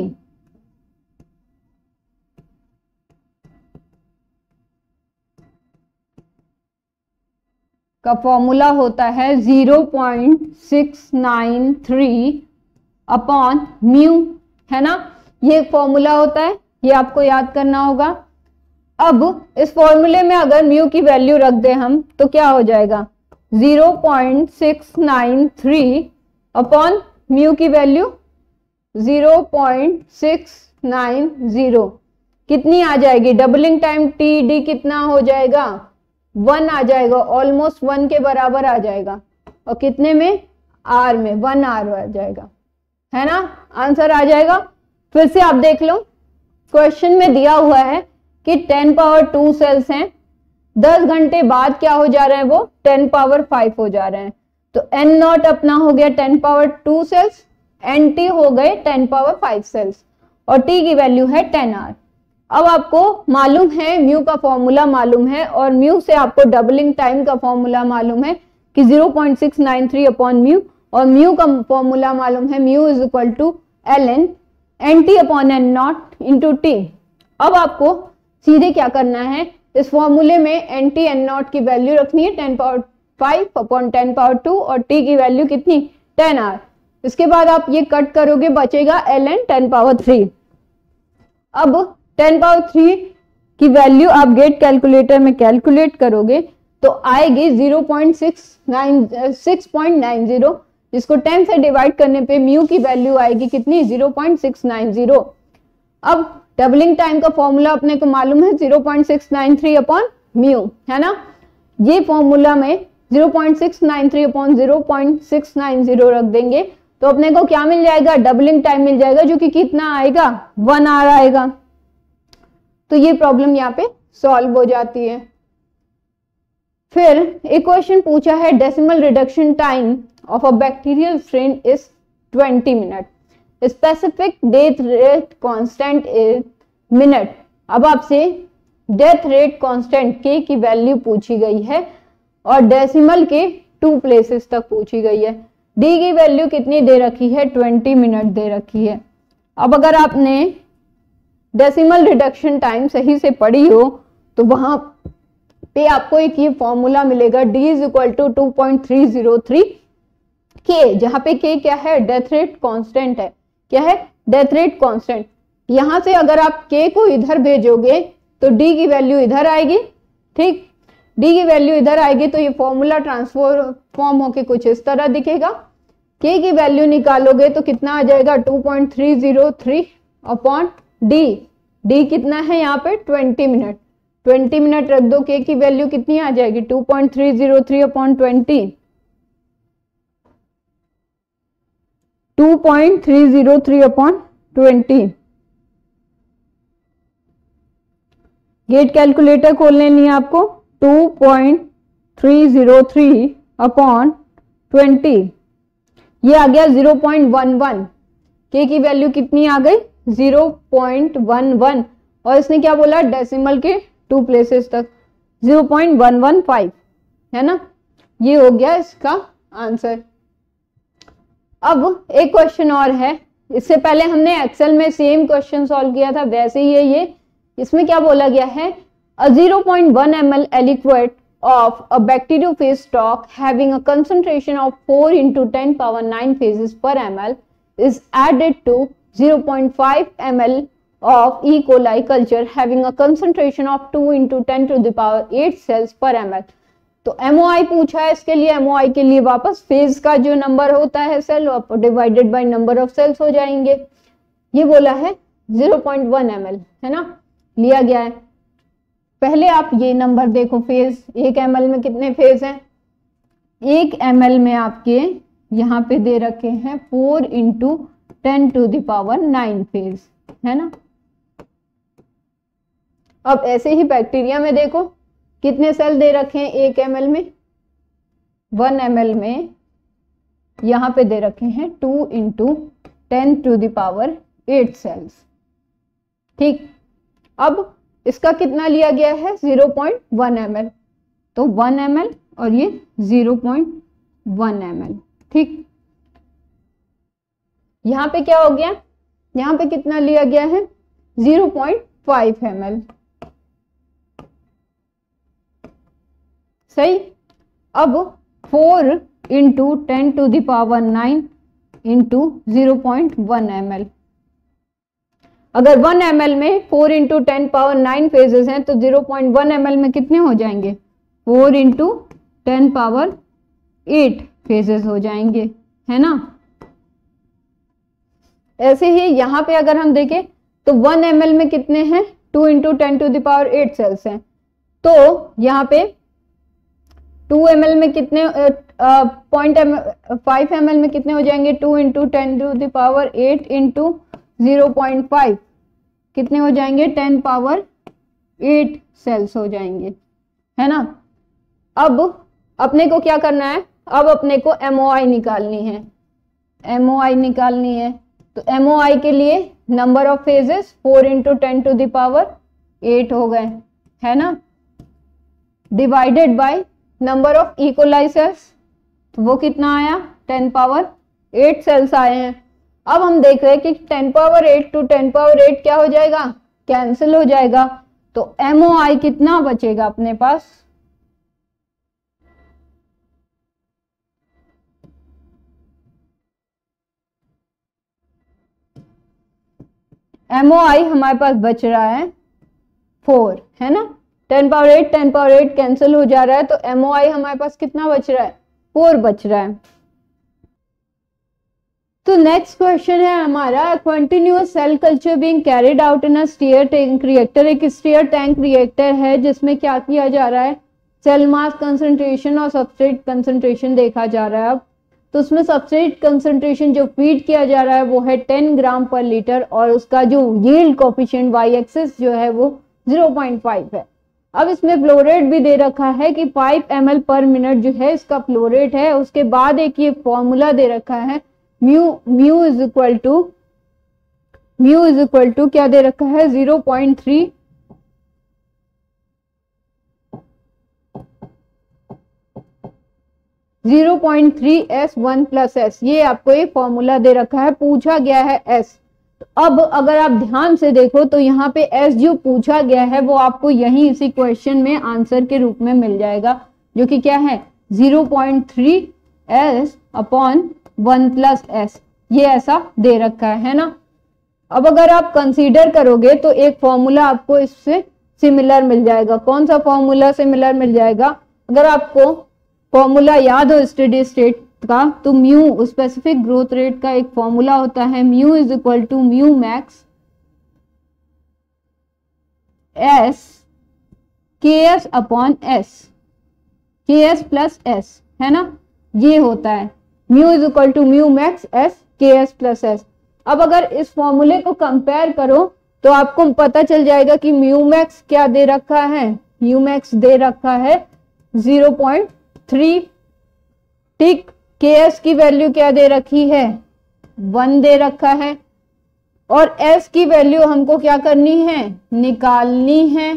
का फॉर्मूला होता है zero point six nine three upon mu, है ना, ये एक फॉर्मूला होता है, ये आपको याद करना होगा। अब इस फॉर्मूले में अगर म्यू की वैल्यू रख दे हम तो क्या हो जाएगा, zero point six nine three upon mu की value zero point six nine zero कितनी आ जाएगी डबलिंग टाइम टी डी कितना हो जाएगा वन आ जाएगा, ऑलमोस्ट वन के बराबर आ जाएगा और कितने में आर में वन आर आ जाएगा, है ना आंसर आ जाएगा। फिर से आप देख लो क्वेश्चन में दिया हुआ है कि टेन पावर टू सेल्स हैं, दस घंटे बाद क्या हो जा रहे हैं वो टेन पावर फाइव हो जा रहे हैं, तो एन नॉट अपना हो गया ten power two cells, N T हो गए टेन पावर फाइव सेल्स और टी की वैल्यू है टेन आर। अब आपको मालूम है म्यू का फॉर्मूला मालूम है और म्यू से आपको डबलिंग टाइम का फॉर्मूला मालूम है कि zero point six nine three upon mu, और म्यू का फॉर्मूला मालूम है mu is equal to L N N T upon N not into T. अब आपको सीधे क्या करना है इस फॉर्मूले में एन टी एन नॉट की वैल्यू रखनी है ten power five upon ten power two और टी की वैल्यू कितनी टेन आर। इसके बाद आप ये कट करोगे बचेगा L N ten power three. अब टेन पावर थ्री की वैल्यू आप गेट कैलकुलेटर में कैलकुलेट करोगे तो आएगी zero point six nine zero, जिसको टेन से डिवाइड करने पे म्यू की वैल्यू आएगी कितनी zero point six nine zero. अब डबलिंग टाइम का फॉर्मूला अपने को मालूम है zero point six nine three upon mu, है ना ये फॉर्मूला में zero point six nine three upon zero point six nine zero रख देंगे तो अपने को क्या मिल जाएगा डबलिंग टाइम मिल जाएगा जो कि कितना आएगा वन आवर आएगा। तो ये प्रॉब्लम यहाँ पे सॉल्व हो जाती है। फिर एक क्वेश्चन पूछा है decimal reduction time of a bacterial strain is twenty minute, specific death rate constant is minute. अब आपसे डेथ रेट कांस्टेंट के की वैल्यू पूछी गई है और डेसिमल के टू प्लेसेस तक पूछी गई है। डी की वैल्यू कितनी दे रखी है ट्वेंटी मिनट दे रखी है। अब अगर आपने डेसिमल रिडक्शन टाइम सही से पढ़ी हो तो वहां पे आपको एक ये फॉर्मूला मिलेगा d is equal to two point three zero three K, जहाँ पे k क्या है डेथ रेट कांस्टेंट है, क्या है डेथ रेट कांस्टेंट। यहाँ से अगर आप k को इधर भेजोगे तो d की वैल्यू इधर आएगी, ठीक d की वैल्यू इधर आएगी तो ये फॉर्मूला ट्रांसफॉर्म फॉर्म होके कुछ इस तरह दिखेगा। k की वैल्यू निकालोगे तो कितना आ जाएगा two point three zero three upon d, d कितना है यहाँ पे ट्वेंटी मिनट, ट्वेंटी मिनट रख दो k की वैल्यू कितनी आ जाएगी two point three zero three upon twenty, two point three zero three upon twenty. GATE calculator खोल लेनी है आपको two point three zero three upon twenty, ये आ गया zero point one one, k की वैल्यू कितनी आ गई ज़ीरो पॉइंट वन वन और इसने क्या बोला डेसिमल के टू प्लेसेस तक zero point one one five, है ना ये हो गया इसका आंसर। अब एक क्वेश्चन और है, इससे पहले हमने एक्सेल में सेम क्वेश्चन सॉल्व किया था वैसे ही है ये। इसमें क्या बोला गया है a zero point one ML aliquot of a bacteriophage stock having a concentration of four into ten power nine phages per ML is added to zero point five ml of E. coli culture having a concentration of two into ten to the power eight cells per ml। तो M O I पूछा है, इसके लिए M O I के लिए वापस phase का जो नंबर होता है cell divided by number of cells हो जाएंगे। ये बोला है ज़ीरो पॉइंट वन ml, है ना लिया गया है। पहले आप ये नंबर देखो फेज एक ml में कितने फेज हैं, एक ml में आपके यहाँ पे दे रखे हैं four into ten to the power nine phage, है ना। अब ऐसे ही बैक्टीरिया में देखो कितने सेल दे रखे हैं एक एमएल में, वन एमएल में यहाँ पे दे रखे हैं two into ten to the power eight cells, ठीक। अब इसका कितना लिया गया है ज़ीरो पॉइंट वन एमएल, तो वन एमएल और ये ज़ीरो पॉइंट वन एमएल, ठीक। यहाँ पे क्या हो गया, यहाँ पे कितना लिया गया है ज़ीरो पॉइंट फाइव ml, सही। अब four into ten to the power nine into zero point one ml, अगर वन ml में four into ten power nine phages हैं तो ज़ीरो पॉइंट वन ml में कितने हो जाएंगे four into ten power eight phages हो जाएंगे, है ना। ऐसे ही यहाँ पे अगर हम देखें तो वन एम एल में कितने हैं, two into ten to the power eight cells हैं। तो यहाँ पे टू एम एल में कितने पॉइंट फाइव एम एल में कितने हो जाएंगे, two into ten to the power eight into zero point five कितने हो जाएंगे, टेन पावर एट सेल्स हो जाएंगे, है ना। अब अपने को क्या करना है, अब अपने को एमओआई निकालनी है, एमओआई निकालनी है। तो एमओआई के लिए number of phages four into ten to the power eight हो गए, है ना, divided by number of equalisers, तो वो कितना आया, टेन पावर एट सेल्स आए हैं। अब हम देख रहे हैं कि ten power eight two ten power eight क्या हो जाएगा, कैंसिल हो जाएगा। तो एमओआई कितना बचेगा अपने पास, एमओआई हमारे पास बच रहा है फोर, है ना, ten power eight ten power eight cancel हो जा रहा है, तो एमओआई हमारे पास कितना बच रहा है, फोर बच रहा है। तो नेक्स्ट क्वेश्चन है हमारा, continuous cell culture being carried out in a steer tank reactor. एक स्टीयर टैंक रिएक्टर है जिसमें क्या किया जा रहा है, सेल मास कंसंट्रेशन और सबस्ट्रेट कंसंट्रेशन देखा जा रहा है। अब तो उसमें सबस्ट्रेट कंसंट्रेशन जो फीड किया जा रहा है वो है टेन ग्राम पर लीटर, और उसका जो यील्ड कोफिशिएंट वाई एक्सिस जो है वो जीरो पॉइंट फाइव है। अब इसमें फ्लो रेट भी दे रखा है कि five M L per minute जो है इसका फ्लो रेट है। उसके बाद एक ये फॉर्मूला दे रखा है, mu mu is equal to mu is equal to क्या दे रखा है, zero point three zero point three S one plus S, ये आपको ये फॉर्मूला दे रखा है, पूछा गया है एस। अब अगर आप ध्यान से देखो तो यहाँ पे एस जो पूछा गया है वो आपको यही इसी क्वेश्चन में आंसर के रूप में मिल जाएगा, जो कि क्या है, zero point three S upon one plus S, ये ऐसा दे रखा है ना। अब अगर आप कंसीडर करोगे तो एक फॉर्मूला आपको इससे सिमिलर मिल जाएगा। कौन सा फॉर्मूला सिमिलर मिल जाएगा, अगर आपको फॉर्मूला याद हो स्टेडी स्टेट का, तो म्यू स्पेसिफिक ग्रोथ रेट का एक फॉर्मूला होता है, mu is equal to mu max S K S upon S, K S plus S, है ना, ये होता है mu is equal to mu max S K S plus S. अब अगर इस फॉर्मूले को कंपेयर करो तो आपको पता चल जाएगा कि म्यू मैक्स क्या दे रखा है, म्यू मैक्स दे रखा है जीरो पॉइंट थ्री, ठीक, के एस की वैल्यू क्या दे रखी है, वन दे रखा है, और एस की वैल्यू हमको क्या करनी है, निकालनी है।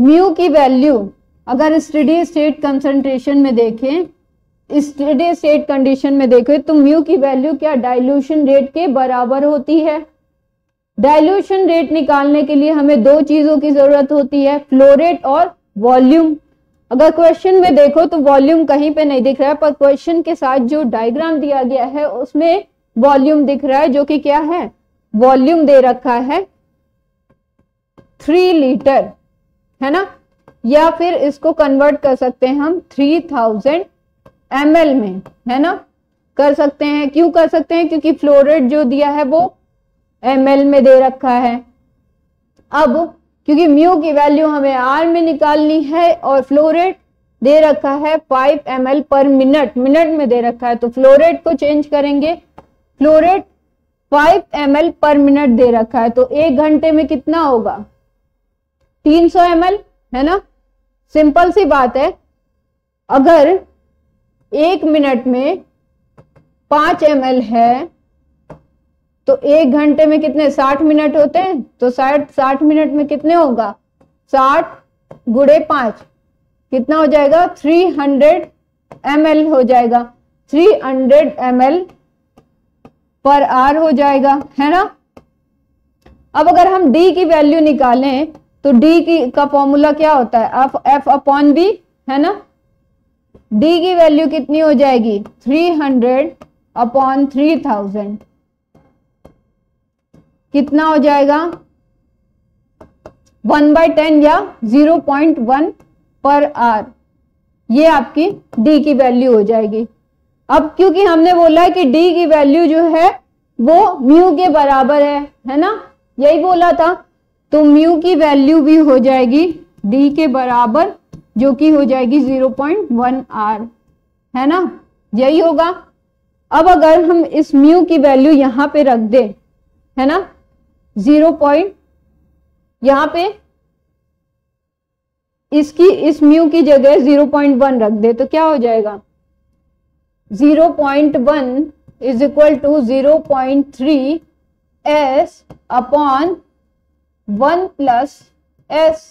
म्यू की वैल्यू अगर स्टेडी स्टेट कंसंट्रेशन में देखें, स्टेडी स्टेट कंडीशन में देखें, तो म्यू की वैल्यू क्या डाइल्यूशन रेट के बराबर होती है। डाइल्यूशन रेट निकालने के लिए हमें दो चीजों की जरूरत होती है, फ्लो रेट और वॉल्यूम। अगर क्वेश्चन में देखो तो वॉल्यूम कहीं पे नहीं दिख रहा है, पर क्वेश्चन के साथ जो डायग्राम दिया गया है उसमें वॉल्यूम दिख रहा है, जो कि क्या है, वॉल्यूम दे रखा है थ्री लीटर, है ना, या फिर इसको कन्वर्ट कर सकते हैं हम थ्री थाउजेंड एम एल में, है ना, कर सकते हैं। क्यों कर सकते हैं, क्योंकि फ्लो रेट जो दिया है वो एम एल में दे रखा है। अब क्योंकि म्यू की वैल्यू हमें आर में निकालनी है और फ्लो रेट दे रखा है five M L per minute, minute में दे रखा है, तो फ्लो रेट को चेंज करेंगे, flow rate five M L per minute दे रखा है, तो एक घंटे में कितना होगा, तीन सौ एम एल, है ना। सिंपल सी बात है, अगर एक मिनट में पांच एम एल है तो एक घंटे में कितने, साठ मिनट होते हैं, तो साठ साठ मिनट में कितने होगा, साठ गुड़े पांच कितना हो जाएगा, थ्री हंड्रेड एम एल हो जाएगा, three hundred M L per R हो जाएगा, है ना। अब अगर हम डी की वैल्यू निकालें तो डी की का फॉर्मूला क्या होता है, एफ एफ अपॉन बी, है ना। डी की वैल्यू कितनी हो जाएगी, three hundred upon three thousand कितना हो जाएगा, वन बाई टेन या zero point one per are, ये आपकी डी की वैल्यू हो जाएगी। अब क्योंकि हमने बोला है कि डी की वैल्यू जो है वो म्यू के बराबर है, है ना, यही बोला था। तो म्यू की वैल्यू भी हो जाएगी डी के बराबर, जो कि हो जाएगी ज़ीरो पॉइंट वन आर, है ना, यही होगा। अब अगर हम इस म्यू की वैल्यू यहाँ पे रख दें, है ना, जीरो पॉइंट यहाँ पे इसकी इस म्यू की जगह ज़ीरो पॉइंट वन रख दे तो क्या हो जाएगा, zero point one is equal to zero point three S upon one plus S.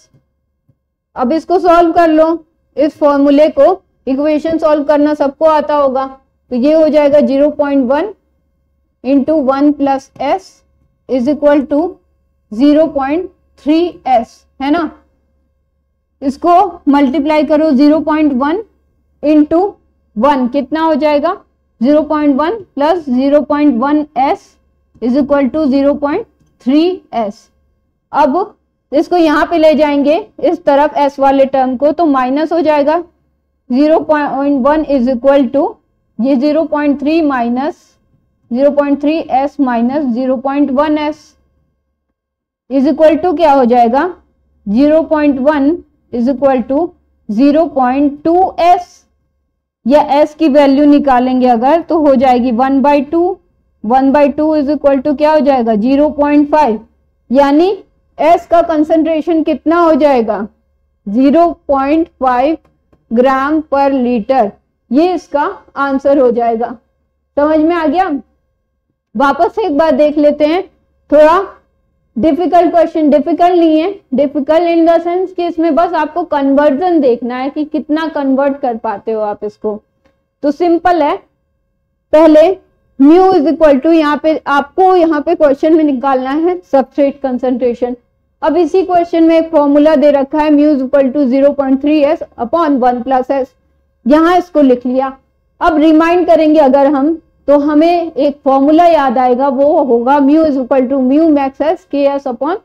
अब इसको सॉल्व कर लो, इस फॉर्मूले को, इक्वेशन सॉल्व करना सबको आता होगा। तो ये हो जाएगा zero point one into one plus S is equal to zero point three S, है ना। इसको मल्टीप्लाई करो, zero point one into one कितना हो जाएगा, zero point one plus zero point one S is equal to zero point three S. अब इसको यहाँ पे ले जाएंगे इस तरफ s वाले टर्म को, तो माइनस हो जाएगा, zero point one is equal to ये zero point three minus zero point three S minus zero point one S is equal to क्या हो जाएगा, zero point one is equal to zero point two S, या s की value निकालेंगे अगर तो हो जाएगी one by two, one by two is equal to क्या हो जाएगा ज़ीरो पॉइंट फाइव, यानी S का कंसंट्रेशन कितना हो जाएगा ज़ीरो पॉइंट फाइव ग्राम पर लीटर, ये इसका आंसर हो जाएगा। समझ में आ गया। वापस एक बार देख लेते हैं, थोड़ा डिफिकल्ट क्वेश्चन, डिफिकल्ट नहीं है, डिफिकल्ट इन द सेंस कि इसमें बस आपको कन्वर्जन देखना है कि कितना कन्वर्ट कर पाते हो आप इसको। तो सिंपल है, पहले म्यू इज इक्वल टू यहाँ पे आपको यहाँ पे क्वेश्चन में निकालना है सबस्ट्रेट कंसंट्रेशन। अब इसी क्वेश्चन में एक फॉर्मूला दे रखा है mu equal to zero point three S upon one plus S, यहाँ इसको लिख लिया। अब रिमाइंड करेंगे अगर हम तो हमें एक फॉर्मूला याद आएगा, वो होगा mu is equal to mu max S K S upon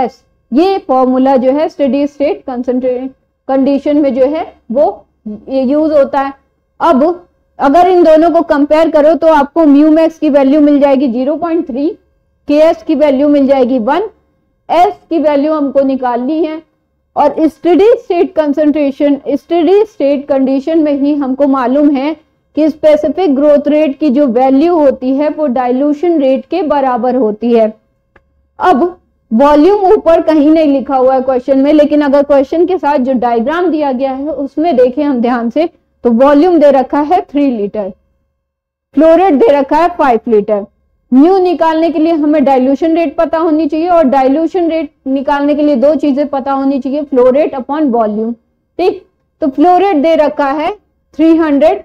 S. ये फॉर्मूला जो है स्टेडी स्टेट कंसंट्रेशन कंडीशन में जो है वो यूज होता है। अब अगर इन दोनों को कंपेयर करो तो आपको म्यू मैक्स की वैल्यू मिल जाएगी ज़ीरो पॉइंट थ्री, केएस की वैल्यू मिल जाएगी वन, एस की वैल्यू हमको निकालनी है, और steady state concentration steady state condition में ही हमको मालूम है कि स्पेसिफिक ग्रोथ रेट की जो वैल्यू होती है वो डाइल्यूशन रेट के बराबर होती है। अब वॉल्यूम ऊपर कहीं नहीं लिखा हुआ है क्वेश्चन में, लेकिन अगर क्वेश्चन के साथ जो डायग्राम दिया गया है उसमें देखें हम ध्यान से, तो वॉल्यूम दे रखा है थ्री लीटर, फ्लो रेट दे रखा है फाइव लीटर। म्यू निकालने के लिए हमें डाइल्यूशन रेट पता होनी चाहिए, और डाइल्यूशन रेट निकालने के लिए दो चीजें पता होनी चाहिए, फ्लो रेट अपॉन वॉल्यूम, ठीक। तो फ्लो रेट दे रखा है three hundred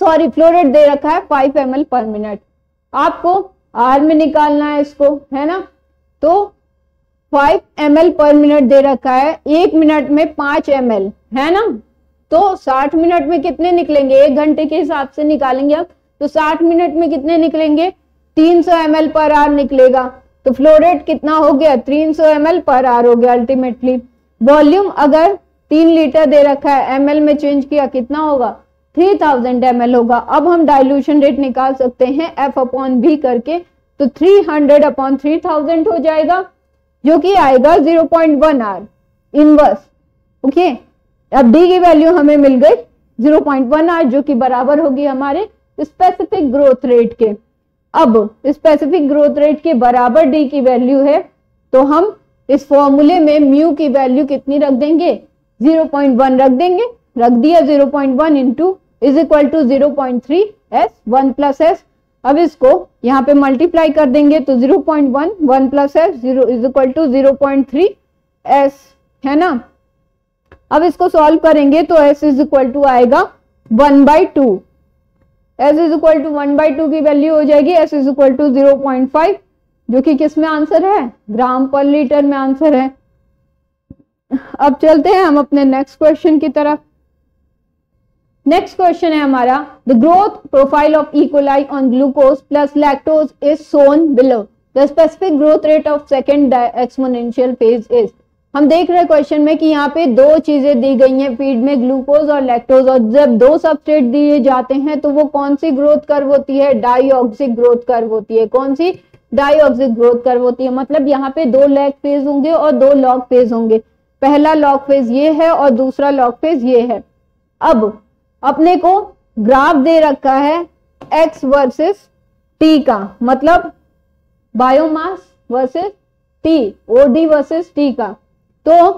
sorry flow rate दे रखा है five M L per minute, आपको आर में निकालना है इसको, है ना। तो five M L per minute दे रखा है, एक मिनट में पांच एम एल, है ना। तो साठ मिनट में कितने निकलेंगे, एक घंटे के हिसाब से निकालेंगे आप, तो साठ मिनट में कितने निकलेंगे, तीन सौ एम एल पर आर निकलेगा। तो फ्लो रेट कितना हो गया, तीन सौ एम एल पर आर हो गया अल्टीमेटली। वॉल्यूम अगर तीन लीटर दे रखा है, एम एल में चेंज किया कितना होगा, तीन हज़ार एम एल होगा। अब हम डाइल्यूशन रेट निकाल सकते हैं एफ अपॉन बी करके, तो three hundred upon three thousand हो जाएगा, जो कि आएगा zero point one R inverse. Okay, अब डी की वैल्यू हमें मिल गई ज़ीरो पॉइंट वन आर, जो कि बराबर होगी हमारे स्पेसिफिक ग्रोथ रेट के। अब स्पेसिफिक ग्रोथ रेट के बराबर डी की वैल्यू है, तो हम इस फॉर्मूले में म्यू की वैल्यू कितनी रख देंगे, ज़ीरो पॉइंट वन रख देंगे, रख दिया zero point one into is equal to zero point three S one plus S. अब इसको यहाँ पे मल्टीप्लाई कर देंगे तो zero point one one plus S zero is equal to zero point three S, है ना। अब इसको सॉल्व करेंगे तो s इज इक्वल टू आएगा one by two, S is equal to one by two की वैल्यू हो जाएगी s is equal to zero point five, जो कि किस में आंसर है, ग्राम पर लीटर में आंसर है। अब चलते हैं हम अपने नेक्स्ट क्वेश्चन की तरफ। नेक्स्ट क्वेश्चन है हमारा, the growth profile of E coli on glucose plus lactose is shown below, the specific growth rate of second exponential phase is. हम देख रहे हैं क्वेश्चन में कि यहाँ पे दो चीजें दी गई हैं फीड में, ग्लूकोज और लैक्टोज, और जब दो सबस्ट्रेट दिए जाते हैं तो वो कौन सी ग्रोथ कर्व होती है, डाइऑक्सिक ग्रोथ कर्व होती है। कौन सी? डाइऑक्सिक ग्रोथ कर्व होती है। मतलब यहाँ पे दो लैग फेज होंगे और दो लॉग फेज होंगे, पहला लॉग फेज ये है और दूसरा लॉग फेज ये है। अब अपने को ग्राफ दे रखा है एक्स वर्सेस टी का, मतलब biomass versus T, OD versus T का। तो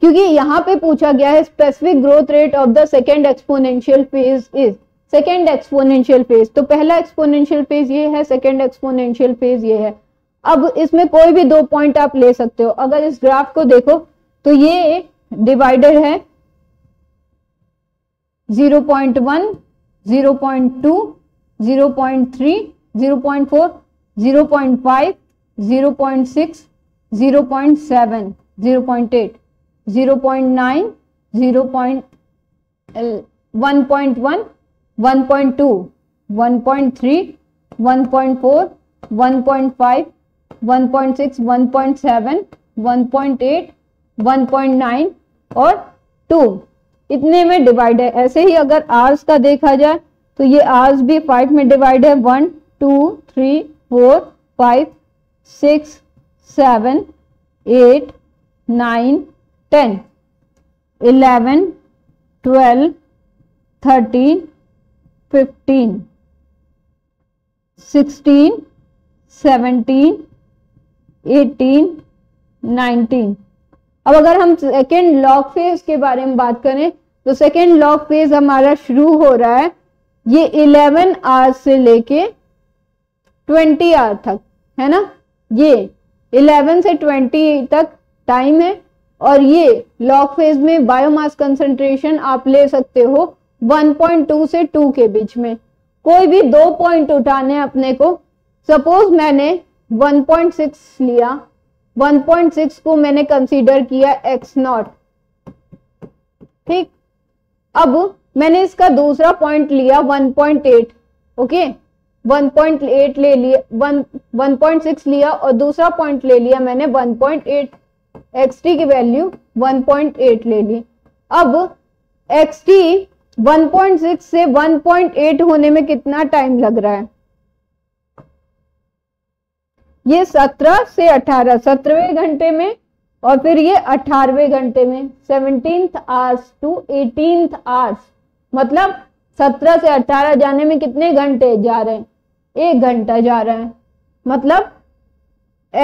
क्योंकि यहाँ पे पूछा गया है specific growth rate of the second exponential phase is second exponential phase, तो पहला एक्सपोनेंशियल फेज ये है, सेकेंड एक्सपोनेंशियल फेज ये है। अब इसमें कोई भी दो पॉइंट आप ले सकते हो। अगर इस ग्राफ को देखो तो ये डिवाइडर है zero point one, zero point two, zero point three, zero point four, zero point five, zero point six, zero point seven, zero point eight, zero point nine, zero point one point one, one point two, one point three, one point four, one point five, one point six, one point seven, one point eight, one point nine और two. इतने में divide है। ऐसे ही अगर hours का देखा जाए तो ये आर्स भी फाइव में डिवाइड है, one two three four five six seven eight nine ten eleven twelve thirteen fifteen sixteen seventeen eighteen nineteen. अब अगर हम सेकेंड लॉग फेज के बारे में बात करें तो सेकेंड लॉग फेज हमारा शुरू हो रहा है ये इलेवन आवर्स से लेके ट्वेंटी आवर तक, है ना। ये इलेवन से ट्वेंटी तक टाइम है और ये लॉग फेज में बायोमास कंसंट्रेशन आप ले सकते हो वन पॉइंट टू से टू के बीच में। कोई भी दो पॉइंट उठाने अपने को, सपोज मैंने वन पॉइंट सिक्स लिया, वन पॉइंट सिक्स को मैंने कंसीडर किया एक्स नॉट, ठीक। अब मैंने इसका दूसरा पॉइंट लिया one point eight, okay, one point eight ले लिया, वन पॉइंट सिक्स लिया और दूसरा पॉइंट ले लिया मैंने वन पॉइंट एट, एक्सटी की वैल्यू वन पॉइंट एट ले ली। अब एक्सटी वन पॉइंट सिक्स से वन पॉइंट एट होने में कितना टाइम लग रहा है? ये सत्रह से अठारह, सत्रहवें घंटे में, और फिर ये अठारहवें घंटे में, seventeenth hours to eighteenth hours, मतलब सत्रह से अठारह जाने में कितने घंटे जा रहे हैं? एक घंटा जा रहा है। मतलब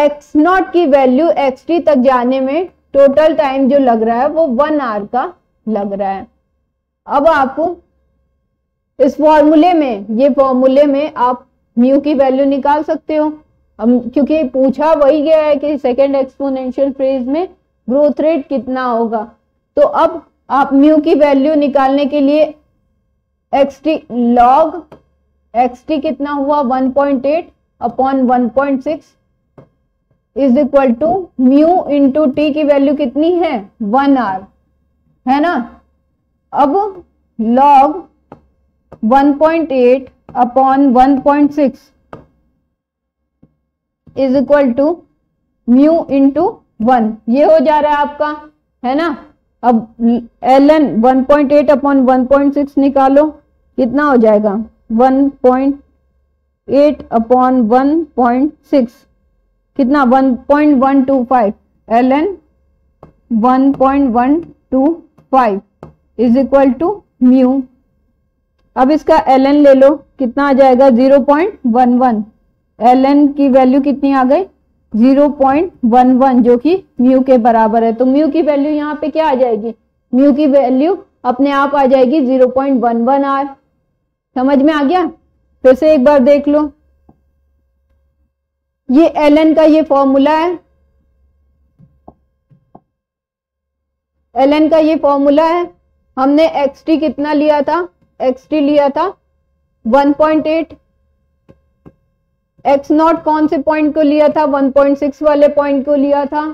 एक्स नॉट की वैल्यू एक्सटी तक जाने में टोटल टाइम जो लग रहा है वो वन आवर का लग रहा है। अब आपको इस फॉर्मूले में, ये फॉर्मूले में आप म्यू की वैल्यू निकाल सकते हो। अब क्योंकि पूछा वही गया है कि सेकेंड एक्सपोनेंशियल फेज में ग्रोथ रेट कितना होगा, तो अब आप म्यू की वैल्यू निकालने के लिए एक्सटी लॉग एक्सटी कितना हुआ one point eight upon one point six is equal to mu into T की वैल्यू कितनी है? वन आवर, है ना। अब log one point eight upon one point six is equal to mu into one, ये हो जा रहा है आपका, है ना। अब L N one point eight upon one point six निकालो, कितना हो जाएगा? One point eight upon one point six कितना? One point one two five, L N one point one two five is equal to mu. अब इसका L N ले लो, कितना आ जाएगा? Zero point one one, L N की value कितनी आ गई? जीरो पॉइंट वन वन, जो कि म्यू के बराबर है। तो म्यू की वैल्यू यहाँ पे क्या आ जाएगी? म्यू की वैल्यू अपने आप आ जाएगी zero point one one hour. समझ में आ गया? फिर से एक बार देख लो, ये एल एन का ये फॉर्मूला है, एल एन का ये फॉर्मूला है। हमने एक्स टी कितना लिया था? एक्स टी लिया था one point eight. X naught कौन से पॉइंट को लिया था? वन पॉइंट सिक्स वाले पॉइंट को लिया था।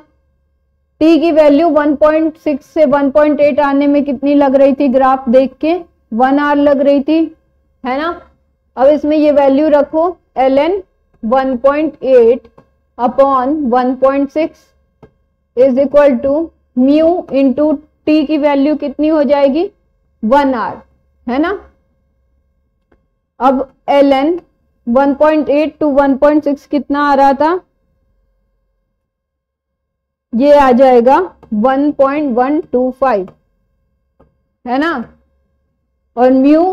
टी की वैल्यू वन पॉइंट सिक्स से वन पॉइंट एट आने में कितनी लग रही थी? ग्राफ देख के वन आर लग रही थी, है ना। अब इसमें ये वैल्यू रखो, L N one point eight upon one point six is equal to mu into T की वैल्यू कितनी हो जाएगी वन आर, है ना। अब L N one point eight to one point six कितना आ रहा था, ये आ जाएगा one point one two five, है ना। और म्यू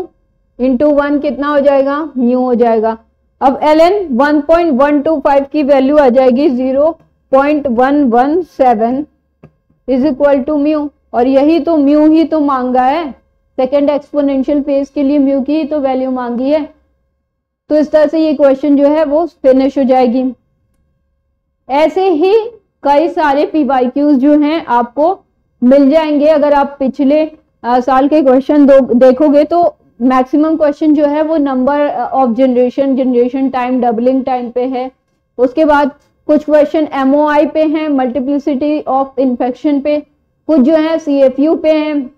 इंटू वन कितना हो जाएगा, म्यू हो जाएगा। अब L N one point one two five की वैल्यू आ जाएगी zero point one one seven is equal to mu, और यही तो म्यू ही तो मांगा है, सेकेंड एक्सपोनेंशियल फेज के लिए म्यू की ही तो वैल्यू मांगी है। तो इस तरह से ये क्वेश्चन जो है वो फिनिश हो जाएगी। ऐसे ही कई सारे पीवाईक्यूज जो हैं आपको मिल जाएंगे। अगर आप पिछले आ, साल के क्वेश्चन देखोगे तो मैक्सिमम क्वेश्चन जो है वो number of generation, generation time, doubling time पे है। उसके बाद कुछ क्वेश्चन एमओआई पे हैं, मल्टीप्लिसिटी ऑफ इन्फेक्शन पे, कुछ जो है सीएफयू पे हैं।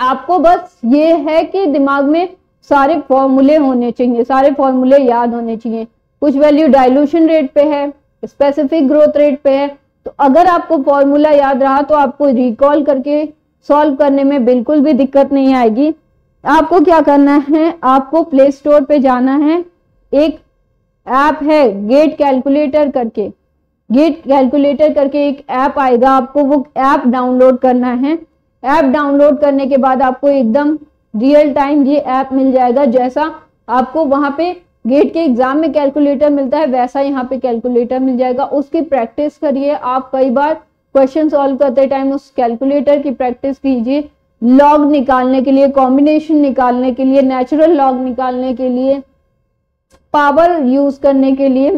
आपको बस ये है कि दिमाग में सारे फॉर्मूले होने चाहिए, सारे फॉर्मूले याद होने चाहिए। कुछ वैल्यू डाइल्यूशन रेट पे है, स्पेसिफिक ग्रोथ रेट पे है। तो अगर आपको फॉर्मूला याद रहा तो आपको रिकॉल करके सॉल्व करने में बिल्कुल भी दिक्कत नहीं आएगी। आपको क्या करना है, आपको प्ले स्टोर पे जाना है, एक ऐप है गेट कैलकुलेटर करके, गेट कैलकुलेटर करके एक ऐप आएगा, आपको वो ऐप डाउनलोड करना है। ऐप डाउनलोड करने के बाद आपको एकदम रियल टाइम ये ऐप मिल जाएगा। जैसा आपको वहाँ पे गेट के एग्जाम में कैलकुलेटर मिलता है वैसा यहाँ पे कैलकुलेटर मिल जाएगा। उसकी प्रैक्टिस करिए, आप कई बार क्वेश्चन सॉल्व करते टाइम उस कैलकुलेटर की प्रैक्टिस कीजिए, लॉग निकालने के लिए, कॉम्बिनेशन निकालने के लिए, नेचुरल लॉग निकालने के लिए, पावर यूज करने के लिए,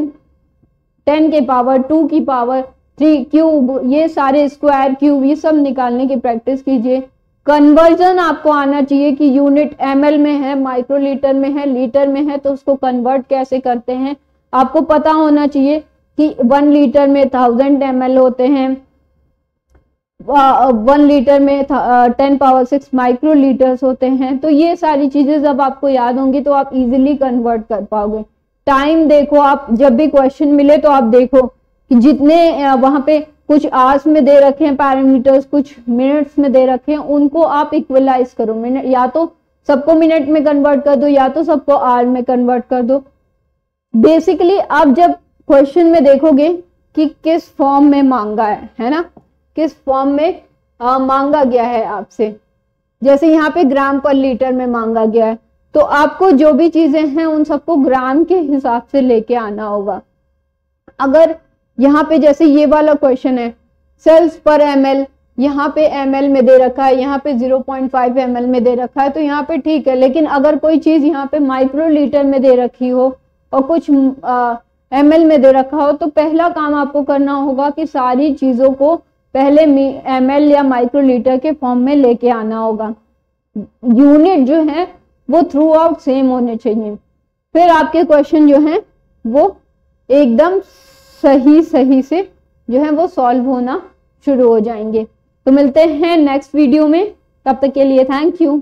टेन के पावर, टू की पावर, थ्री क्यूब, ये सारे स्क्वायर क्यूब ये सब निकालने की प्रैक्टिस कीजिए। कन्वर्जन आपको आना चाहिए कि यूनिट एमएल में है, माइक्रो लीटर में है, लीटर में है, तो उसको कन्वर्ट कैसे करते हैं आपको पता होना चाहिए कि वन लीटर में थाउजेंड एमएल होते हैं, वन लीटर में ten power six micro litres होते हैं। तो ये सारी चीजें जब आपको याद होंगी तो आप इजीली कन्वर्ट कर पाओगे। टाइम देखो, आप जब भी क्वेश्चन मिले तो आप देखो कि जितने वहां पे कुछ आवर्स में दे रखे हैं पैरामीटर्स, कुछ मिनट्स में दे रखे हैं, उनको आप इक्वलाइज करो। मिनट या तो सबको मिनट में कन्वर्ट कर दो या तो सबको आवर में कन्वर्ट कर दो। बेसिकली आप जब क्वेश्चन में देखोगे कि किस फॉर्म में मांगा है, है ना, किस फॉर्म में आ, मांगा गया है आपसे। जैसे यहाँ पे ग्राम पर लीटर में मांगा गया है, तो आपको जो भी चीजें हैं उन सबको ग्राम के हिसाब से लेके आना होगा। अगर यहाँ पे जैसे ये वाला क्वेश्चन है सेल्स पर एमएल, यहाँ पे एमएल में दे रखा है, यहाँ पे ज़ीरो पॉइंट फाइव एमएल में दे रखा है, तो यहाँ पे ठीक है। लेकिन अगर कोई चीज यहाँ पे माइक्रो लीटर में दे रखी हो और कुछ एमएल में दे रखा हो, तो पहला काम आपको करना होगा कि सारी चीजों को पहले एमएल या माइक्रो लीटर के फॉर्म में लेके आना होगा। यूनिट जो है वो थ्रू आउट सेम होने चाहिए, फिर आपके क्वेश्चन जो है वो एकदम सही सही से जो है वो सॉल्व होना शुरू हो जाएंगे। तो मिलते हैं नेक्स्ट वीडियो में, तब तक के लिए थैंक यू।